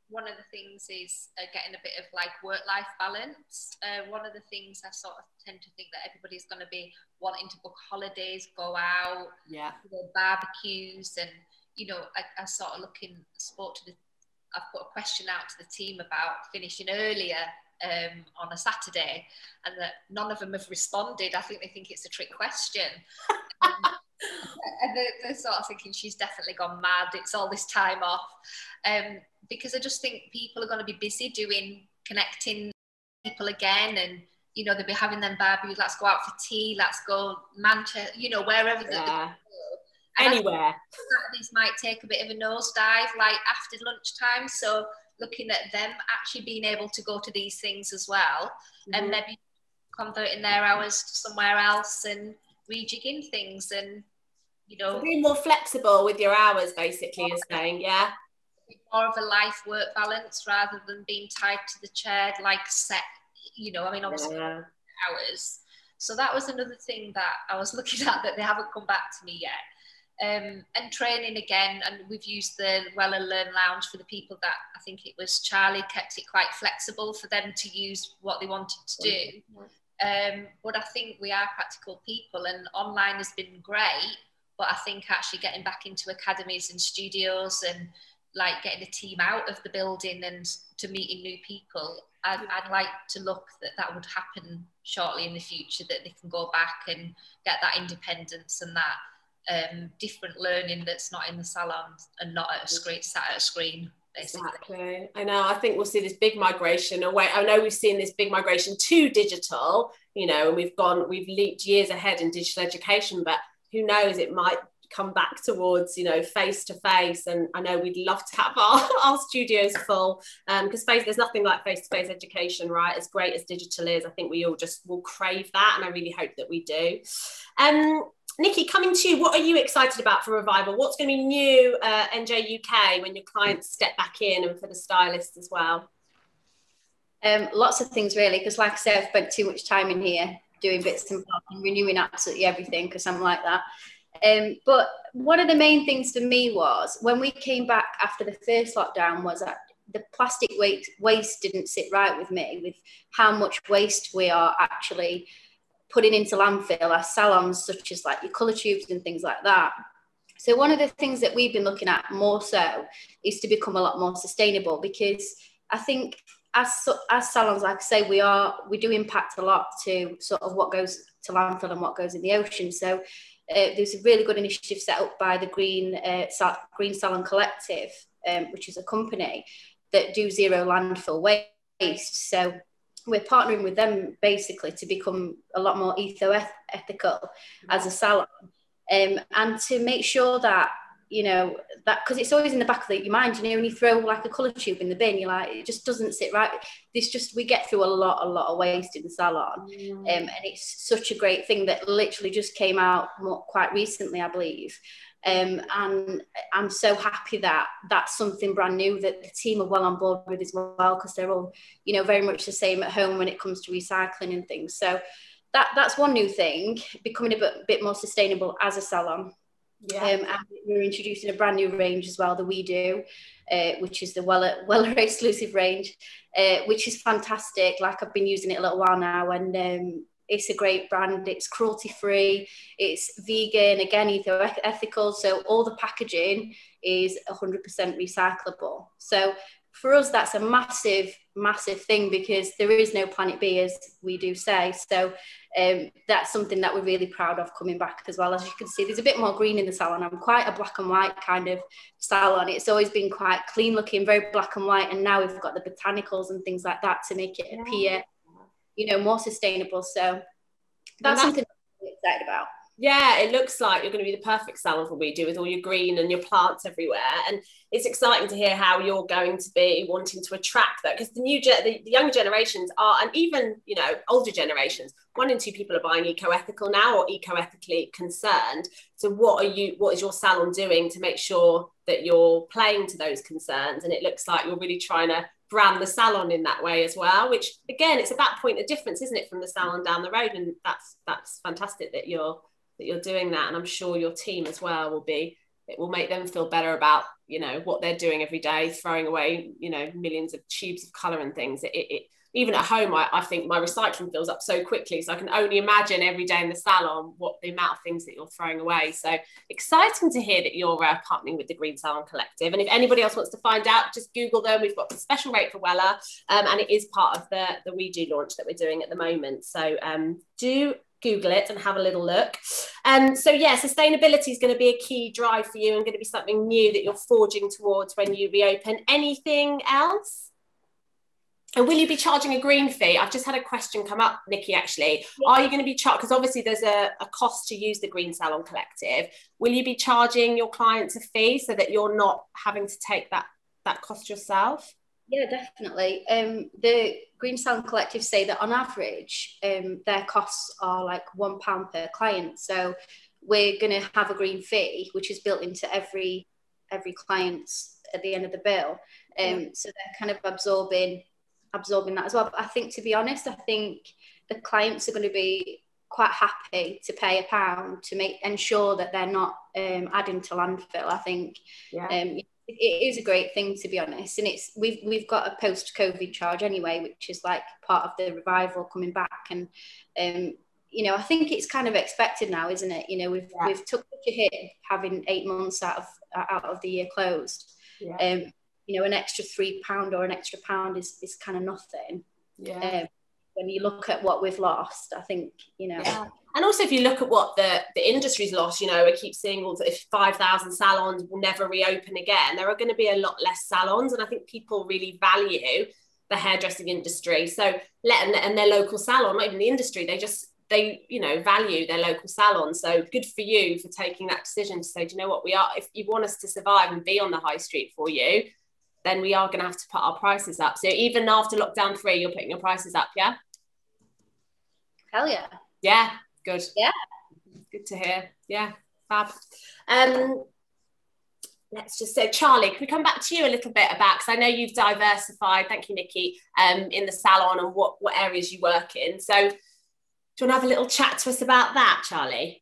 one of the things is uh, getting a bit of like work-life balance. Uh, one of the things I sort of tend to think that everybody's going to be wanting to book holidays, go out, yeah, barbecues, and you know, I, I sort of looking, spoke to the, I've put a question out to the team about finishing earlier um, on a Saturday, and that none of them have responded. I think they think it's a trick question. um, and they're, they're sort of thinking she's definitely gone mad. It's all this time off. Um, because I just think people are going to be busy doing, connecting people again, and, you know, they'll be having them barbecues, let's go out for tea, let's go Manchester, you know, wherever yeah. they're anywhere. Saturdays might take a bit of a nosedive, like after lunchtime. So looking at them actually being able to go to these things as well, mm-hmm. and maybe converting their hours to somewhere else and rejigging things, and you know, so being more flexible with your hours, basically, is saying, yeah, more of a life-work balance rather than being tied to the chair, like set. You know, I mean, obviously yeah. hours. So that was another thing that I was looking at that they haven't come back to me yet. Um, and training again, and we've used the Wella Learn Lounge for the people that, I think it was Charlie, kept it quite flexible for them to use what they wanted to do. Um, but I think we are practical people, and online has been great, but I think actually getting back into academies and studios and like getting the team out of the building and to meeting new people, I'd, I'd like to look that that would happen shortly in the future, that they can go back and get that independence and that Um, different learning that's not in the salon and not at a screen, sat at a screen, basically. Exactly. I know, I think we'll see this big migration away. I know we've seen this big migration to digital, you know, and we've gone, we've leaped years ahead in digital education, but who knows, it might come back towards, you know, face to face. And I know we'd love to have our, our studios full, um because face, there's nothing like face-to-face education, right? As great as digital is, I think we all just will crave that, and I really hope that we do. um Nikki, coming to you, what are you excited about for Revival? What's going to be new uh, N J U K when your clients step back in, and for the stylists as well? Um, lots of things really, because like I said, I've spent too much time in here doing bits and bobs and renewing absolutely everything, because I'm like that. Um, but one of the main things for me was, when we came back after the first lockdown, was that the plastic waste, waste didn't sit right with me, with how much waste we are actually putting into landfill, our salons, such as like your colour tubes and things like that. So one of the things that we've been looking at more so is to become a lot more sustainable, because I think as, as salons, like I say, we are, we do impact a lot to sort of what goes to landfill and what goes in the ocean. So uh, there's a really good initiative set up by the Green, uh, Sal Green Salon Collective, um, which is a company that do zero landfill waste. So we're partnering with them basically to become a lot more eco-ethical as a salon, um, and to make sure that, you know, that, because it's always in the back of your mind, you know, when you throw like a colour tube in the bin, you're like, it just doesn't sit right. This just, we get through a lot, a lot of waste in the salon. Yeah. Um, and it's such a great thing that literally just came out more, quite recently, I believe. Um, and I'm so happy that that's something brand new that the team are well on board with as well, because they're all, you know, very much the same at home when it comes to recycling and things. So that that's one new thing, becoming a bit, bit more sustainable as a salon. Yeah. Um, and we're introducing a brand new range as well, the WeDo, uh, which is the Wella, Wella exclusive range, uh, which is fantastic. Like, I've been using it a little while now, and um, it's a great brand. It's cruelty free, it's vegan, again, eco-ethical. So all the packaging is one hundred percent recyclable. So for us, that's a massive, massive thing, because there is no planet B, as we do say. So um, that's something that we're really proud of coming back as well. As you can see, there's a bit more green in the salon. I'm quite a black and white kind of salon. It's always been quite clean looking, very black and white. And now we've got the botanicals and things like that to make it appear, you know, more sustainable. So that's, that's something I'm excited about. Yeah, it looks like you're going to be the perfect salon for WeDo, with all your green and your plants everywhere. And it's exciting to hear how you're going to be wanting to attract that, because the new ge the, the younger generations are, and even, you know, older generations, one in two people are buying eco-ethical now, or eco-ethically concerned. So what are you, what is your salon doing to make sure that you're playing to those concerns? And it looks like you're really trying to brand the salon in that way as well, which again, it's about point of difference, isn't it, from the salon down the road? And that's that's fantastic that you're that you're doing that, and I'm sure your team as well will be, it will make them feel better about, you know, what they're doing every day, throwing away, you know, millions of tubes of colour and things. It, it, it even at home, I, I think my recycling fills up so quickly, so I can only imagine every day in the salon what the amount of things that you're throwing away. So exciting to hear that you're uh, partnering with the Green Salon Collective. And if anybody else wants to find out, just Google them. We've got a special rate for Wella, um, and it is part of the, the WeDo launch that we're doing at the moment. So um, do Google it and have a little look. Um, so yeah, sustainability is going to be a key drive for you, and going to be something new that you're forging towards when you reopen. Anything else? And will you be charging a green fee? I've just had a question come up, Nikki, actually. Yeah. Are you going to be charged? Because obviously there's a, a cost to use the Green Salon Collective. Will you be charging your clients a fee so that you're not having to take that, that cost yourself? Yeah, definitely. Um, the Green Salon Collective say that on average, um, their costs are like one pound per client. So we're going to have a green fee, which is built into every, every client's at the end of the bill. Um, yeah. So they're kind of absorbing... absorbing that as well. But I think, to be honest, I think the clients are going to be quite happy to pay a pound to make ensure that they're not um, adding to landfill. I think yeah. um, it is a great thing, to be honest, and it's we've we've got a post-COVID charge anyway, which is like part of the Revival coming back. And um, you know, I think it's kind of expected now, isn't it? You know, we've yeah. we've took such a hit having eight months out of out of the year closed. Yeah. Um, you know, an extra three pound or an extra pound is, is kind of nothing. Yeah. Um, when you look at what we've lost, I think, you know. Yeah. And also if you look at what the, the industry's lost, you know, we keep seeing all the five thousand salons will never reopen again. There are going to be a lot less salons. And I think people really value the hairdressing industry. So let and their local salon, not even the industry, they just they, you know, value their local salon. So good for you for taking that decision to say, do you know what, we are, if you want us to survive and be on the high street for you, then we are going to have to put our prices up. So even after lockdown three, you're putting your prices up, yeah? Hell yeah. Yeah, good. Yeah. Good to hear. Yeah, fab. Um, let's just say, Charlie, can we come back to you a little bit about, because I know you've diversified, thank you, Nikki, um, in the salon and what, what areas you work in. So do you want to have a little chat to us about that, Charlie?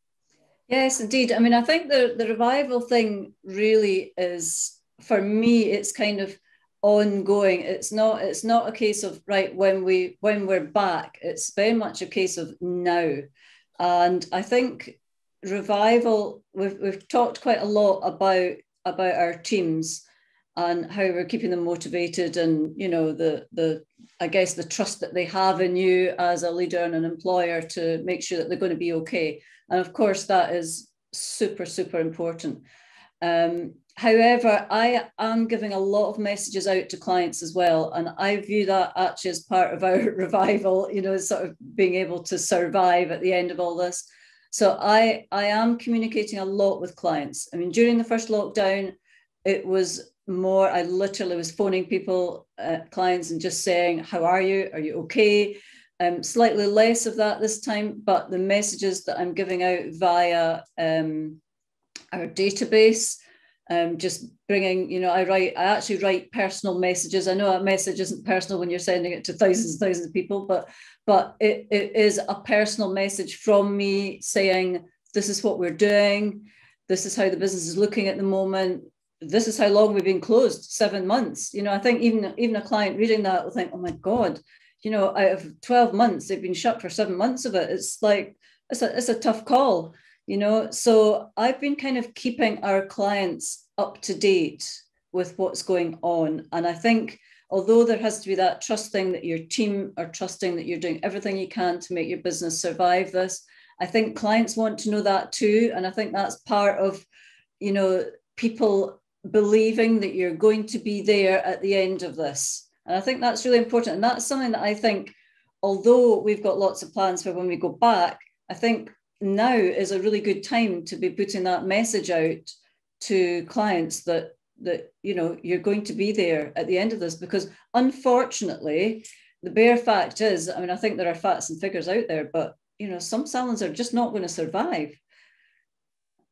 Yes, indeed. I mean, I think the, the revival thing really is, for me, it's kind of ongoing. It's not, it's not a case of right when we when we're back. It's very much a case of now. And I think revival, we've we've talked quite a lot about about our teams and how we're keeping them motivated, and you know, the the I guess the trust that they have in you as a leader and an employer to make sure that they're going to be okay. And of course that is super, super important. Um, However, I am giving a lot of messages out to clients as well. And I view that actually as part of our revival, you know, sort of being able to survive at the end of all this. So I, I am communicating a lot with clients. I mean, during the first lockdown, it was more, I literally was phoning people, uh, clients, and just saying, how are you? Are you okay? Um, slightly less of that this time, but the messages that I'm giving out via um, our database, Um, just bringing, you know, I write, I actually write personal messages. I know a message isn't personal when you're sending it to thousands and thousands of people, but but it, it is a personal message from me saying, this is what we're doing. This is how the business is looking at the moment. This is how long we've been closed, seven months. You know, I think even, even a client reading that will think, oh my God, you know, out of twelve months, they've been shut for seven months of it. It's like, it's a, it's a tough call. You know, so I've been kind of keeping our clients up to date with what's going on. And I think, although there has to be that trust thing that your team are trusting that you're doing everything you can to make your business survive this, I think clients want to know that too. And I think that's part of, you know, people believing that you're going to be there at the end of this. And I think that's really important. And that's something that I think, although we've got lots of plans for when we go back, I think now is a really good time to be putting that message out to clients that that you know, you're going to be there at the end of this, because unfortunately the bare fact is, I mean, I think there are facts and figures out there, but you know, some salons are just not going to survive.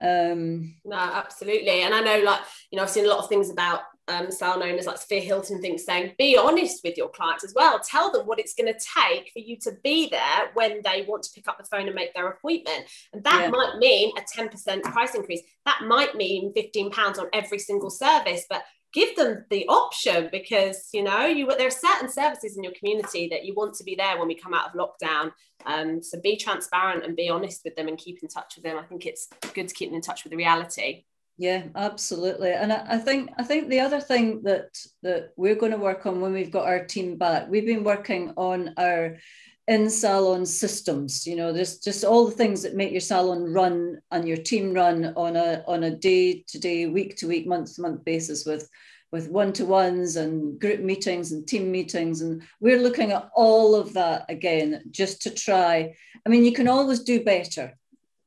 Um no, absolutely. And I know, like, you know, I've seen a lot of things about um salon owners, like Sophia Hilton things, saying be honest with your clients as well, tell them what it's going to take for you to be there when they want to pick up the phone and make their appointment. And that yeah. might mean a ten percent price increase, that might mean fifteen pounds on every single service, but give them the option, because you know, you there are certain services in your community that you want to be there when we come out of lockdown. Um so be transparent and be honest with them and keep in touch with them. I think it's good to keep in touch with the reality. Yeah, absolutely. And I, I think I think the other thing that that we're going to work on when we've got our team back, we've been working on our in-salon systems, you know, just just all the things that make your salon run and your team run on a on a day-to-day, week-to-week, month-to-month basis, with with one-to-ones and group meetings and team meetings. And we're looking at all of that again, just to try. I mean, you can always do better.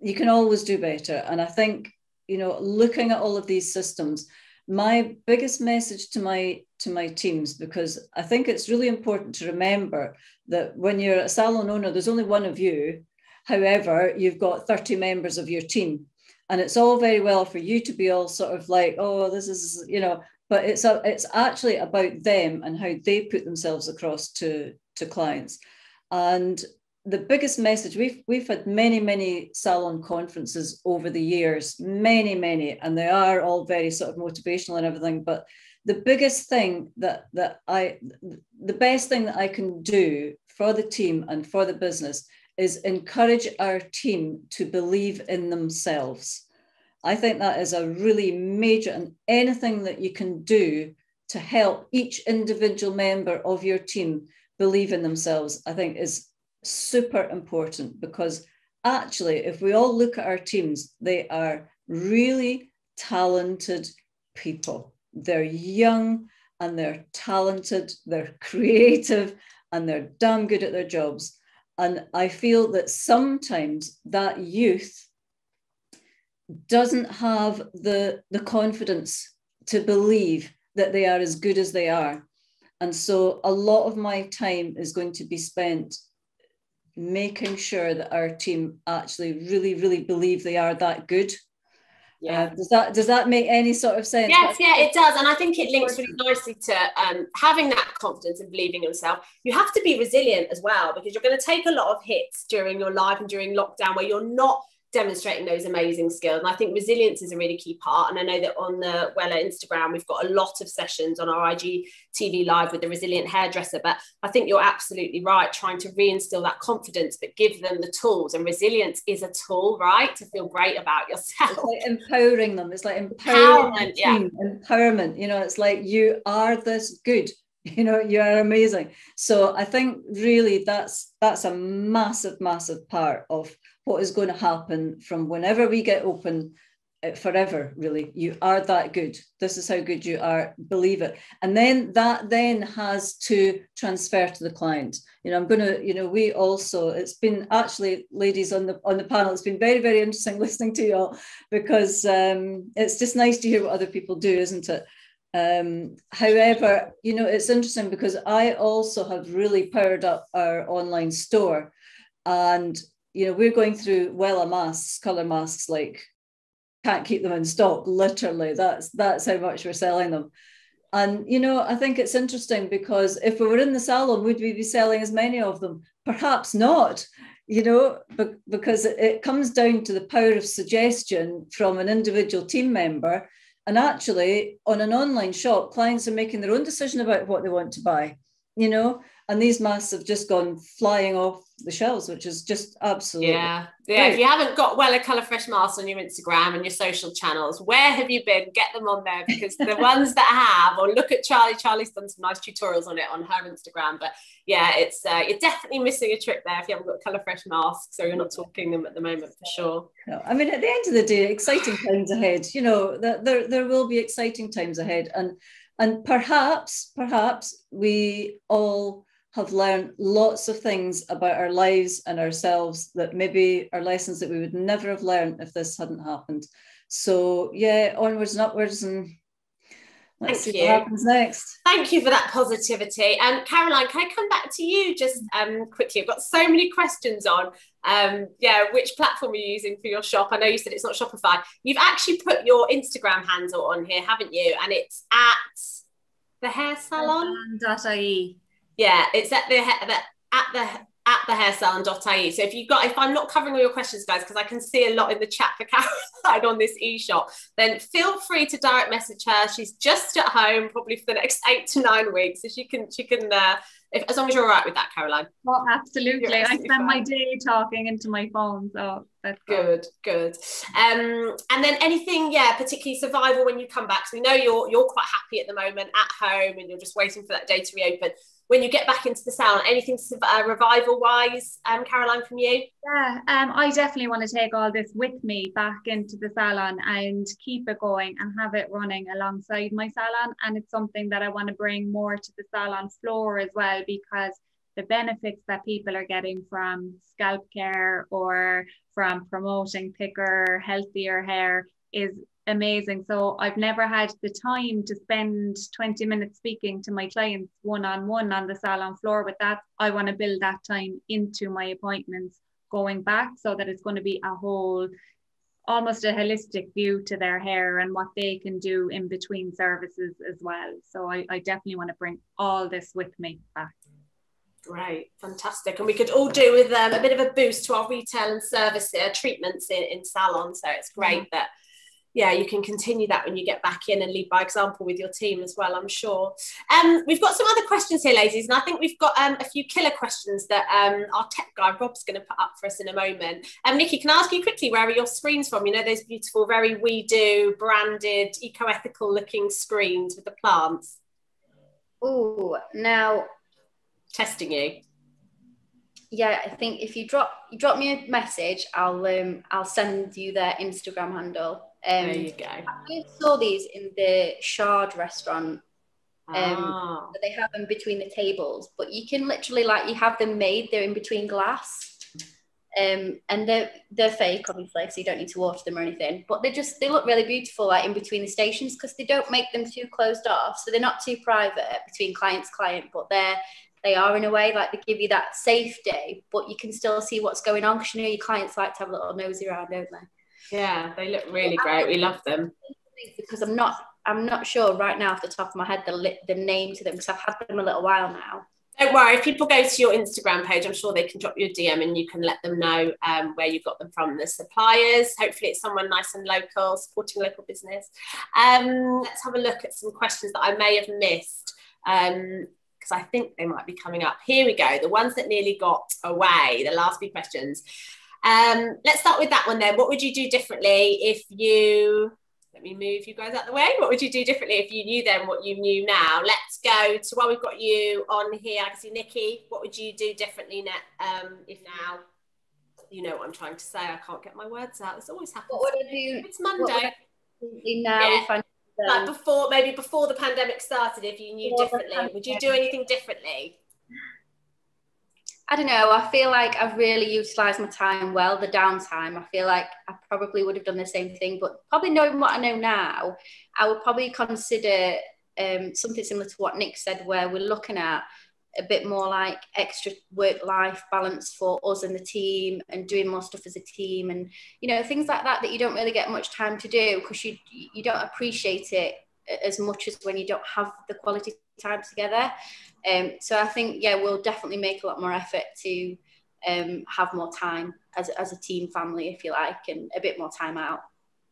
You can always do better. And I think, you know, looking at all of these systems, my biggest message to my to my teams, because I think it's really important to remember that when you're a salon owner, there's only one of you. However, you've got thirty members of your team, and it's all very well for you to be all sort of like, oh, this is, you know, but it's a, it's actually about them and how they put themselves across to to clients. And the biggest message, we've, we've had many, many salon conferences over the years, many, many, and they are all very sort of motivational and everything. But the biggest thing that, that I, the best thing that I can do for the team and for the business is encourage our team to believe in themselves. I think that is a really major, and anything that you can do to help each individual member of your team believe in themselves, I think is super important, because actually, if we all look at our teams, they are really talented people. They're young and they're talented, they're creative, and they're damn good at their jobs. And I feel that sometimes that youth doesn't have the, the confidence to believe that they are as good as they are. And so a lot of my time is going to be spent making sure that our team actually really, really believe they are that good. Yeah. Uh, does that does that make any sort of sense? Yes, yeah, it does. And I think it links really nicely to um, having that confidence and believing in yourself. You have to be resilient as well, because you're going to take a lot of hits during your life and during lockdown where you're not demonstrating those amazing skills. And I think resilience is a really key part. And I know that on the Wella Instagram, we've got a lot of sessions on our I G T V live with the resilient hairdresser. But I think you're absolutely right, trying to reinstill that confidence, but give them the tools. And resilience is a tool, right? To feel great about yourself. It's like empowering them. It's like empowering empowerment. Yeah. Empowerment. You know, it's like, you are this good. You know, you are amazing. So I think really that's that's a massive, massive part of what is going to happen from whenever we get open forever, really. You are that good. This is how good you are. Believe it. And then that then has to transfer to the client. You know, I'm going to, you know, we also, it's been actually, ladies on the on the panel, it's been very, very interesting listening to you all, because um, it's just nice to hear what other people do, isn't it? Um, however, you know, it's interesting because I also have really powered up our online store, and, you know, we're going through Wella masks, colour masks, like can't keep them in stock. Literally, that's, that's how much we're selling them. And, you know, I think it's interesting because if we were in the salon, would we be selling as many of them? Perhaps not, you know, because it comes down to the power of suggestion from an individual team member. And actually, on an online shop, clients are making their own decision about what they want to buy, you know, and these masks have just gone flying off the shelves, which is just absolutely. Yeah. Yeah. Great. If you haven't got Wella colour-fresh masks on your Instagram and your social channels, where have you been? Get them on there, because the ones that have, or look at Charlie. Charlie's done some nice tutorials on it on her Instagram. But yeah, it's uh, you're definitely missing a trick there if you haven't got colour-fresh masks, so you're not talking them at the moment for sure. No, I mean, at the end of the day, exciting times ahead. You know, there there will be exciting times ahead, and and perhaps perhaps we all have learned lots of things about our lives and ourselves that maybe are lessons that we would never have learned if this hadn't happened. So yeah, onwards and upwards, and let's see what happens next. Thank you for that positivity. And um, Caroline, can I come back to you just um, quickly? I've got so many questions on, um, yeah, which platform are you using for your shop? I know you said it's not Shopify. You've actually put your Instagram handle on here, haven't you? And it's at the hair salon? salon dot I E. Yeah, it's at the, the at the at the hairsalon dot I E. So if you got, if I'm not covering all your questions, guys, because I can see a lot in the chat for Caroline on this e-shop, then feel free to direct message her. She's just at home probably for the next eight to nine weeks, so she can she can uh, if, as long as you're all right with that, Caroline. Well, absolutely. I spend fine. my day talking into my phone, so that's good. Good. Um, and then anything, yeah, particularly survival when you come back. So we know you're you're quite happy at the moment at home, and you're just waiting for that day to reopen. When you get back into the salon, anything uh, revival-wise, um, Caroline, from you? Yeah, um, I definitely want to take all this with me back into the salon and keep it going and have it running alongside my salon. And it's something that I want to bring more to the salon floor as well, because the benefits that people are getting from scalp care or from promoting thicker, healthier hair is amazing. So I've never had the time to spend twenty minutes speaking to my clients one-on-one on the salon floor with that. I want to build that time into my appointments going back, so that it's going to be a whole, almost a holistic view to their hair and what they can do in between services as well. So I, I definitely want to bring all this with me back. Great, fantastic. And we could all do with um, a bit of a boost to our retail and service uh, treatments in, in salon. So it's great mm-hmm. that yeah, you can continue that when you get back in and lead by example with your team as well, I'm sure. Um, we've got some other questions here, ladies, and I think we've got um, a few killer questions that um, our tech guy, Rob's going to put up for us in a moment. Um, Nikki, can I ask you quickly, where are your screens from? You know, those beautiful, very WeDo branded, eco-ethical looking screens with the plants. Oh, now... Testing you. Yeah, I think if you drop you drop me a message, I'll um I'll send you their Instagram handle. Um, there you go. I saw these in the Shard restaurant um ah. They have them between the tables, but you can literally, like, you have them made, they're in between glass, um and they're they're fake, obviously, so you don't need to water them or anything, but they just they look really beautiful, like in between the stations, because they don't make them too closed off, so they're not too private between client's client, but they're they are in a way, like, they give you that safety, but you can still see what's going on, because, you know, your clients like to have a little nosy around, don't they? Yeah, they look really great. We love them. Because I'm not I'm not sure right now off the top of my head the, the name to them, because I've had them a little while now. Don't worry, if people go to your Instagram page, I'm sure they can drop you a D M and you can let them know um, where you got them from, the suppliers. Hopefully it's someone nice and local, supporting local business. Um, let's have a look at some questions that I may have missed. Um, because I think they might be coming up. Here we go, the ones that nearly got away, the last few questions. Um, let's start with that one then. What would you do differently if you, let me move you guys out the way. What would you do differently if you knew then what you knew now? Let's go to, while we've got you on here, I can see Nikki, what would you do differently now, um, if now, you know what I'm trying to say, I can't get my words out, this always happens. What would I do? It's Monday. Now, yeah. if I Um, like before, maybe before the pandemic started, if you knew differently, would you do anything differently? I don't know. I feel like I've really utilised my time well, the downtime. I feel like I probably would have done the same thing, but probably knowing what I know now, I would probably consider um, something similar to what Nick said, where we're looking at a bit more like extra work-life balance for us and the team, and doing more stuff as a team, and, you know, things like that that you don't really get much time to do, because you you don't appreciate it as much as when you don't have the quality time together. Um, so I think, yeah, we'll definitely make a lot more effort to um, have more time as, as a team family, if you like, and a bit more time out.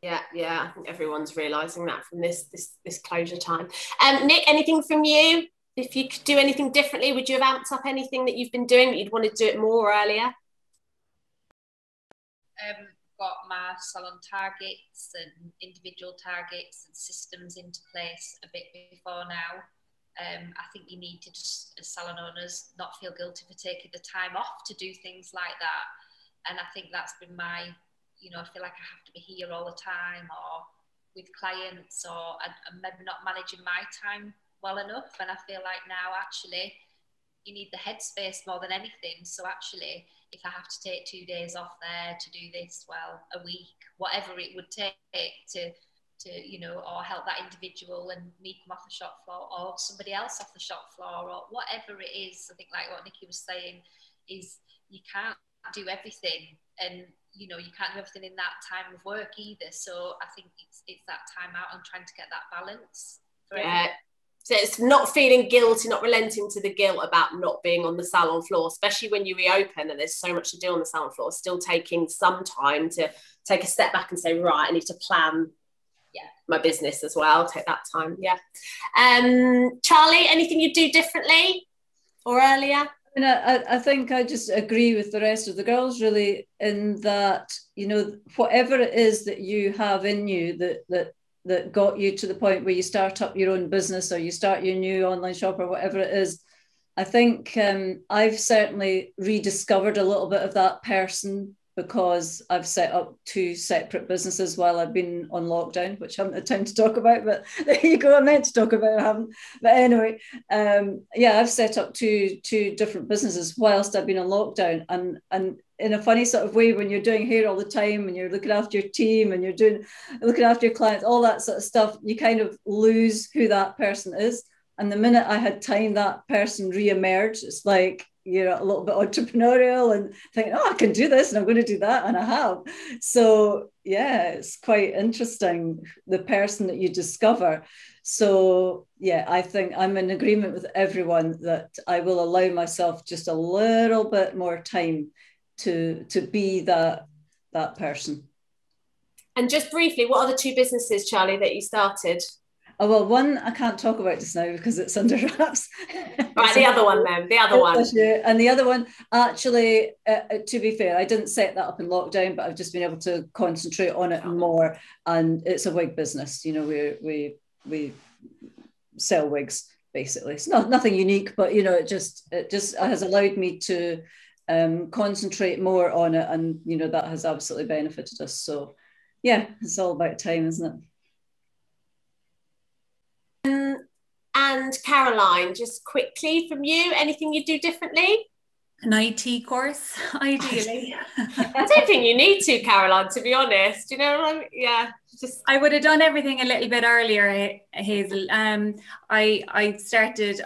Yeah, yeah, I think everyone's realising that from this, this, this closure time. Um, Nick, anything from you? If you could do anything differently, would you have amped up anything that you've been doing that you'd want to do it more earlier? Um, got my salon targets and individual targets and systems into place a bit before now. Um, I think you need to just, as salon owners, not feel guilty for taking the time off to do things like that. And I think that's been my, you know, I feel like I have to be here all the time, or with clients, or I'm maybe not managing my time well enough. And I feel like now, actually, you need the headspace more than anything. So actually, if I have to take two days off there to do this, well, a week, whatever it would take to, to you know, or help that individual and meet them off the shop floor, or somebody else off the shop floor, or whatever it is. I think, like what Nikki was saying, is you can't do everything, and, you know, you can't do everything in that time of work either. So I think it's, it's that time out and trying to get that balance for everyone. So it's not feeling guilty, not relenting to the guilt about not being on the salon floor, especially when you reopen and there's so much to do on the salon floor, still taking some time to take a step back and say, right, I need to plan yeah. my business as well, take that time, yeah. Um, Charlie, anything you do differently or earlier? And I, I think I just agree with the rest of the girls, really, in that, you know, whatever it is that you have in you that that that got you to the point where you start up your own business, or you start your new online shop, or whatever it is, I think um, I've certainly rediscovered a little bit of that person, because I've set up two separate businesses while I've been on lockdown, which I haven't had time to talk about, but there you go, I meant to talk about it, I haven't. But anyway, um, yeah, I've set up two, two different businesses whilst I've been on lockdown. And, and in a funny sort of way, when you're doing hair all the time and you're looking after your team and you're doing looking after your clients, all that sort of stuff, you kind of lose who that person is. And the minute I had time, that person re-emerged. It's like, you're a little bit entrepreneurial and thinking, oh, I can do this and I'm going to do that, and I have. So yeah, it's quite interesting, the person that you discover. So yeah, I think I'm in agreement with everyone that I will allow myself just a little bit more time to to be that that person. And just briefly, what are the two businesses, Charlie, that you started? Oh, well, one I can't talk about just now because it's under wraps. Right, the other one then, the other one. And the other one, actually, uh, to be fair, I didn't set that up in lockdown, but I've just been able to concentrate on it more. And it's a wig business, you know, we we we sell wigs, basically. It's not nothing unique, but, you know, it just it just has allowed me to um, concentrate more on it. And, you know, that has absolutely benefited us. So, yeah, it's all about time, isn't it? and Caroline, just quickly from you, anything you do differently? An I T course, ideally. I don't think you need to, Caroline, to be honest. You know, I'm, yeah. Just... I would have done everything a little bit earlier, Hazel. Um, I, I started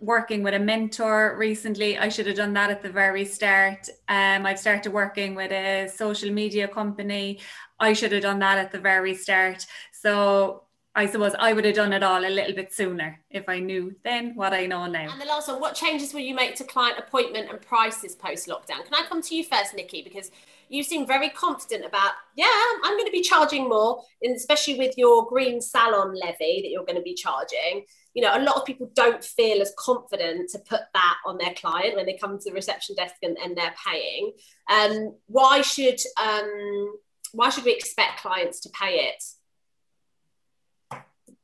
working with a mentor recently. I should have done that at the very start. Um, I've started working with a social media company. I should have done that at the very start. So I suppose I would have done it all a little bit sooner if I knew then what I know now. And the last one, what changes will you make to client appointment and prices post-lockdown? Can I come to you first, Nikki? Because you seem very confident about, yeah, I'm going to be charging more, especially with your green salon levy that you're going to be charging. You know, a lot of people don't feel as confident to put that on their client when they come to the reception desk and, and they're paying. Um, why should, um, why should we expect clients to pay it?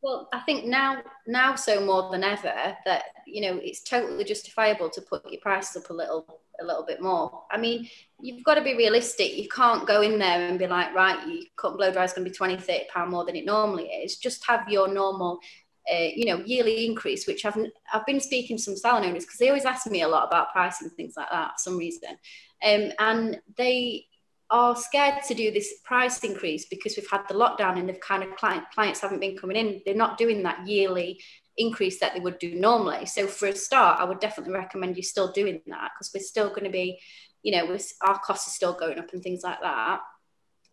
Well, I think now, now so more than ever that, you know, it's totally justifiable to put your prices up a little, a little bit more. I mean, you've got to be realistic. You can't go in there and be like, right, your cut and blow dry is going to be twenty, thirty pounds more than it normally is. Just have your normal, uh, you know, yearly increase, which I've, I've been speaking to some salon owners because they always ask me a lot about pricing, things like that for some reason. Um, and they... are scared to do this price increase because we've had the lockdown and they've kind of client, clients haven't been coming in. They're not doing that yearly increase that they would do normally. So for a start, I would definitely recommend you still doing that because we're still going to be, you know, we're, our costs are still going up and things like that.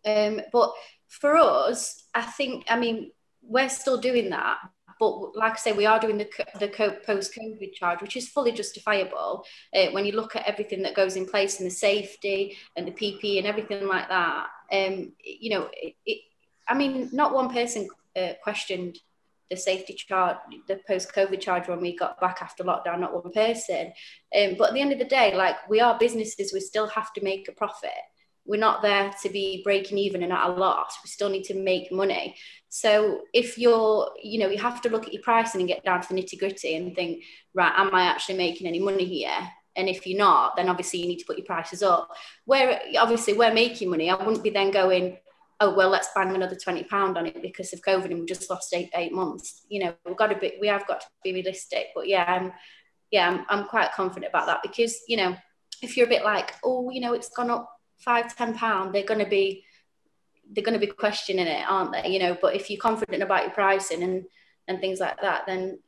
Um, but for us, I think, I mean, we're still doing that. But like I say, we are doing the, the post-COVID charge, which is fully justifiable uh, when you look at everything that goes in place and the safety and the P P E and everything like that. Um, you know, it, it, I mean, not one person uh, questioned the safety charge, the post-COVID charge when we got back after lockdown, not one person. Um, but at the end of the day, like, we are businesses, we still have to make a profit. We're not there to be breaking even and at a loss. We still need to make money. So if you're, you know, you have to look at your pricing and get down to the nitty gritty and think, right, am I actually making any money here? And if you're not, then obviously you need to put your prices up. Where obviously we're making money, I wouldn't be then going, oh, well, let's bang another twenty pounds on it because of COVID and we just lost eight, eight months. You know, we've got to be, we have got to be realistic. But yeah, I'm, yeah, I'm, I'm quite confident about that because, you know, if you're a bit like, oh, you know, it's gone up five, ten pound, they're gonna be they're gonna be questioning it, aren't they? You know, but if you're confident about your pricing and and things like that, then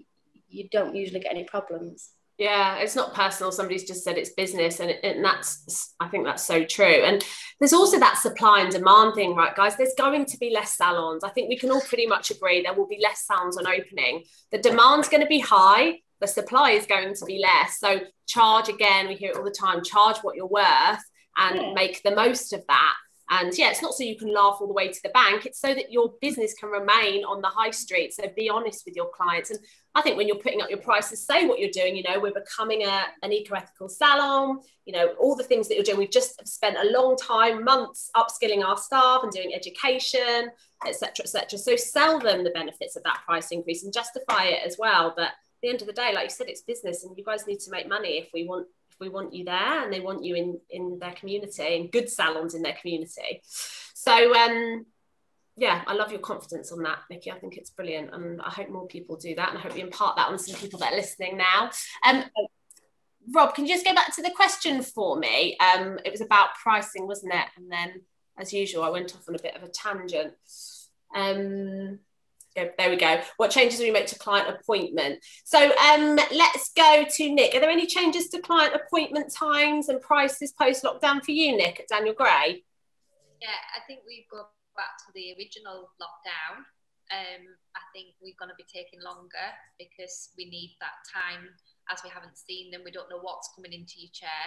you don't usually get any problems. Yeah, it's not personal. Somebody's just said it's business, and, and that's, I think that's so true. And there's also that supply and demand thing, right, guys? There's going to be less salons. I think we can all pretty much agree there will be less salons on opening. The demand's going to be high. The supply is going to be less. So charge, again, we hear it all the time, charge what you're worth and make the most of that. And yeah, it's not so you can laugh all the way to the bank, it's so that your business can remain on the high street. So be honest with your clients. And I think when you're putting up your prices, say what you're doing. You know, we're becoming a, an eco-ethical salon, you know, all the things that you're doing. We've just spent a long time, months, upskilling our staff and doing education, et cetera, et cetera. So sell them the benefits of that price increase and justify it as well. But at the end of the day, like you said, it's business and you guys need to make money if we want we want you there and they want you in in their community and good salons in their community. So um yeah, I love your confidence on that, Nikki. I think it's brilliant and I hope more people do that, and I hope you impart that on some people that are listening now. um Rob, can you just go back to the question for me? Um it was about pricing, wasn't it? And then as usual I went off on a bit of a tangent. um Yeah, there we go. What changes do we make to client appointment? So um, let's go to Nick. Are there any changes to client appointment times and prices post-lockdown for you, Nick, at Daniel Gray? Yeah, I think we've gone back to the original lockdown. Um, I think we're going to be taking longer because we need that time as we haven't seen them. We don't know what's coming into your chair.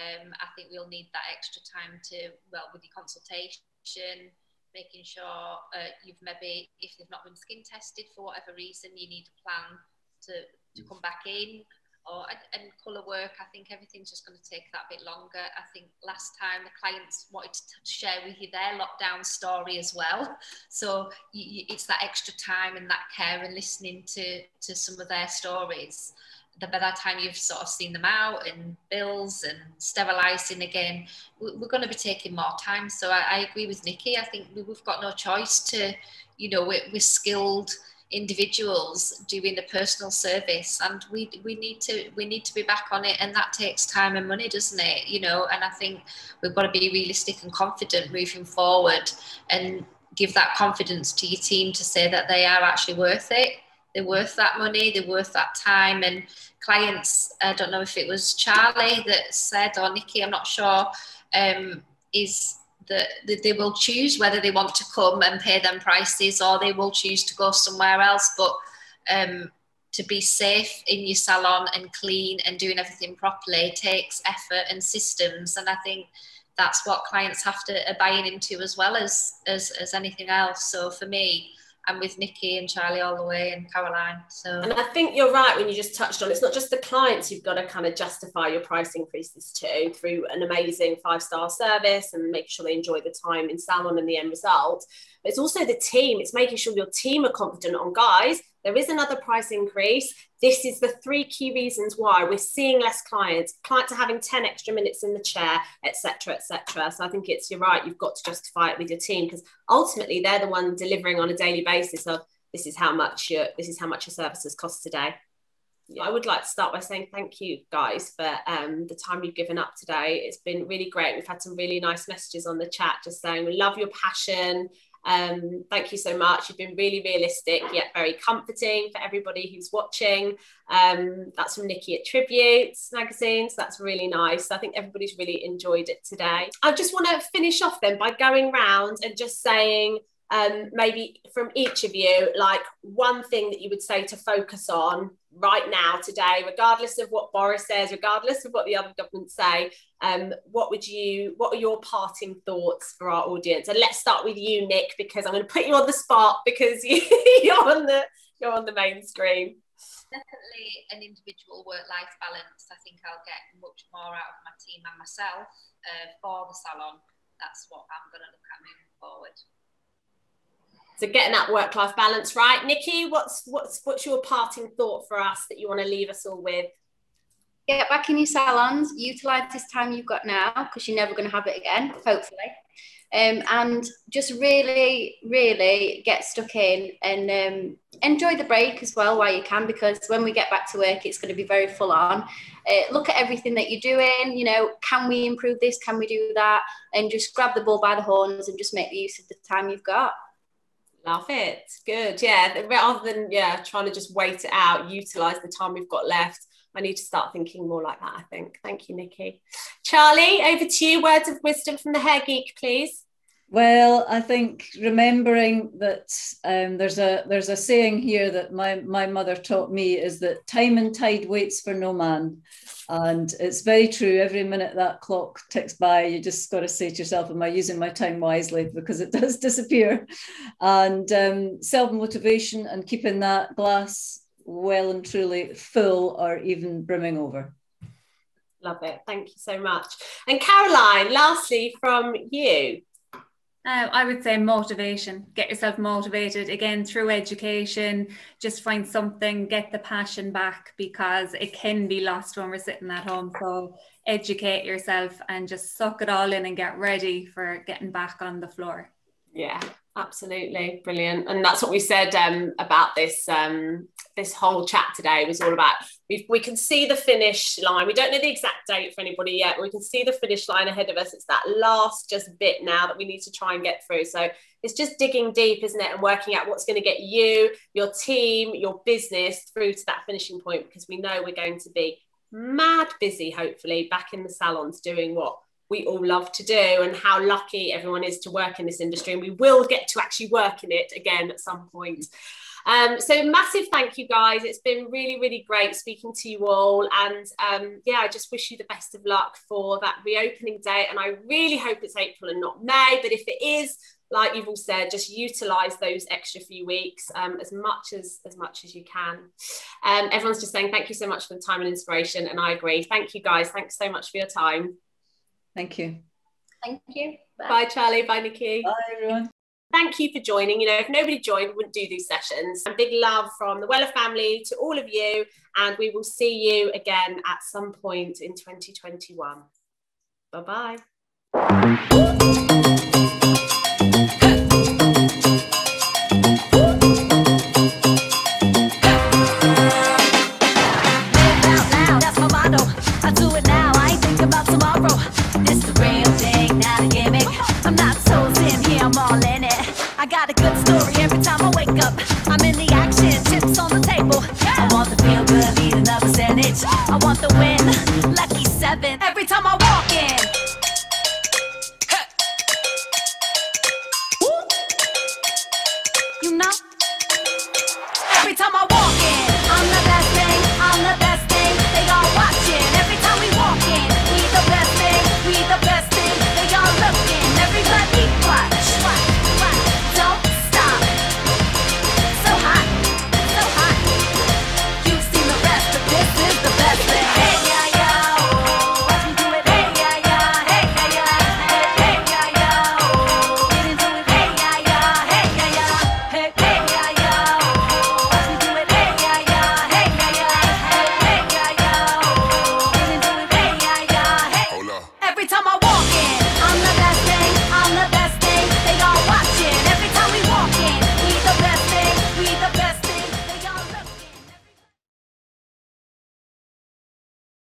Um, I think we'll need that extra time to, well, with your consultation, making sure uh, you've maybe, if they've not been skin tested for whatever reason, you need a plan to, to come back in, or and, and colour work. I think everything's just going to take that bit longer. I think last time the clients wanted to share with you their lockdown story as well. So you, you, it's that extra time and that care and listening to, to some of their stories. That by that time you've sort of seen them out and bills and sterilising again, we're going to be taking more time. So I, I agree with Nikki. I think we've got no choice to, you know, we're, we're skilled individuals doing the personal service, and we we need to we need to be back on it, and that takes time and money, doesn't it? You know, and I think we've got to be realistic and confident moving forward, and give that confidence to your team to say that they are actually worth it. They're worth that money, they're worth that time. And clients, I don't know if it was Charlie that said, or Nikki, I'm not sure, um, is that they will choose whether they want to come and pay them prices, or they will choose to go somewhere else. But um, to be safe in your salon and clean and doing everything properly takes effort and systems. And I think that's what clients have to are buying into as well as, as, as anything else. So for me, I'm with Nikki and Charlie all the way, and Caroline. So, and I think you're right when you just touched on, it's not just the clients you've got to kind of justify your price increases to through an amazing five-star service and make sure they enjoy the time in salon and the end result. But it's also the team. It's making sure your team are confident on, guys, there is another price increase. This is the three key reasons why we're seeing less clients. Clients are having ten extra minutes in the chair, et cetera, et cetera. So I think it's, you're right, you've got to justify it with your team, because ultimately they're the one delivering on a daily basis of this is how much your, this is how much your services cost today. I would like to start by saying thank you guys for um, the time you've given up today. It's been really great. We've had some really nice messages on the chat just saying we love your passion. Um, thank you so much. You've been really realistic yet very comforting for everybody who's watching. Um, that's from Nikki at Tributes Magazine, so that's really nice. I think everybody's really enjoyed it today. I just want to finish off then by going round and just saying um, maybe from each of you, like one thing that you would say to focus on right now today, regardless of what Boris says, regardless of what the other governments say. Um, what would you, what are your parting thoughts for our audience? And let's start with you, Nick, because I'm going to put you on the spot, because you, you're on the you're on the main screen. Definitely an individual work-life balance. I think I'll get much more out of my team and myself uh, for the salon. That's what I'm going to look at moving forward. So getting that work-life balance right. Nikki, what's what's what's your parting thought for us that you want to leave us all with? Get back in your salons, utilise this time you've got now, because you're never going to have it again, hopefully. Um, and just really, really get stuck in and um, enjoy the break as well while you can, because when we get back to work, it's going to be very full on. Uh, look at everything that you're doing, you know, can we improve this? Can we do that? And just grab the bull by the horns and just make the use of the time you've got. Love it. Good. Yeah. Rather than, yeah, trying to just wait it out, utilise the time we've got left. I need to start thinking more like that, I think. Thank you, Nikki. Charlie, over to you. Words of wisdom from the Hair Geek, please. Well, I think remembering that um, there's a there's a saying here that my, my mother taught me, is that time and tide waits for no man. And it's very true. Every minute that clock ticks by, you just got to say to yourself, am I using my time wisely? Because it does disappear. And um, self-motivation and keeping that glass well and truly full, or even brimming over. Love it. Thank you so much. And Caroline, lastly from you. Uh, I would say motivation. Get yourself motivated again through education. Just find something, get the passion back, because it can be lost when we're sitting at home. So educate yourself and just suck it all in and get ready for getting back on the floor. Yeah, absolutely. Brilliant. And that's what we said um, about this um, this whole chat today was all about. We've, we can see the finish line. We don't know the exact date for anybody yet, but we can see the finish line ahead of us. It's that last just bit now that we need to try and get through. So it's just digging deep, isn't it? And working out what's going to get you, your team, your business through to that finishing point, because we know we're going to be mad busy, hopefully, back in the salons doing what we all love to do, and how lucky everyone is to work in this industry, and we will get to actually work in it again at some point. Um, so massive thank you guys. It's been really, really great speaking to you all, and um, yeah, I just wish you the best of luck for that reopening date, and I really hope it's April and not May, but if it is, like you've all said, just utilise those extra few weeks um, as much as as much as you can. Um, everyone's just saying thank you so much for the time and inspiration, and I agree. Thank you guys. Thanks so much for your time. Thank you. Thank you. Bye. Bye, Charlie. Bye, Nikki. Bye, everyone. Thank you for joining. You know, if nobody joined, we wouldn't do these sessions. And big love from the Wella family to all of you. And we will see you again at some point in twenty twenty-one. Bye-bye. but I need another percentage. I want the win, lucky seven, every time I walk in. Every time I walk in.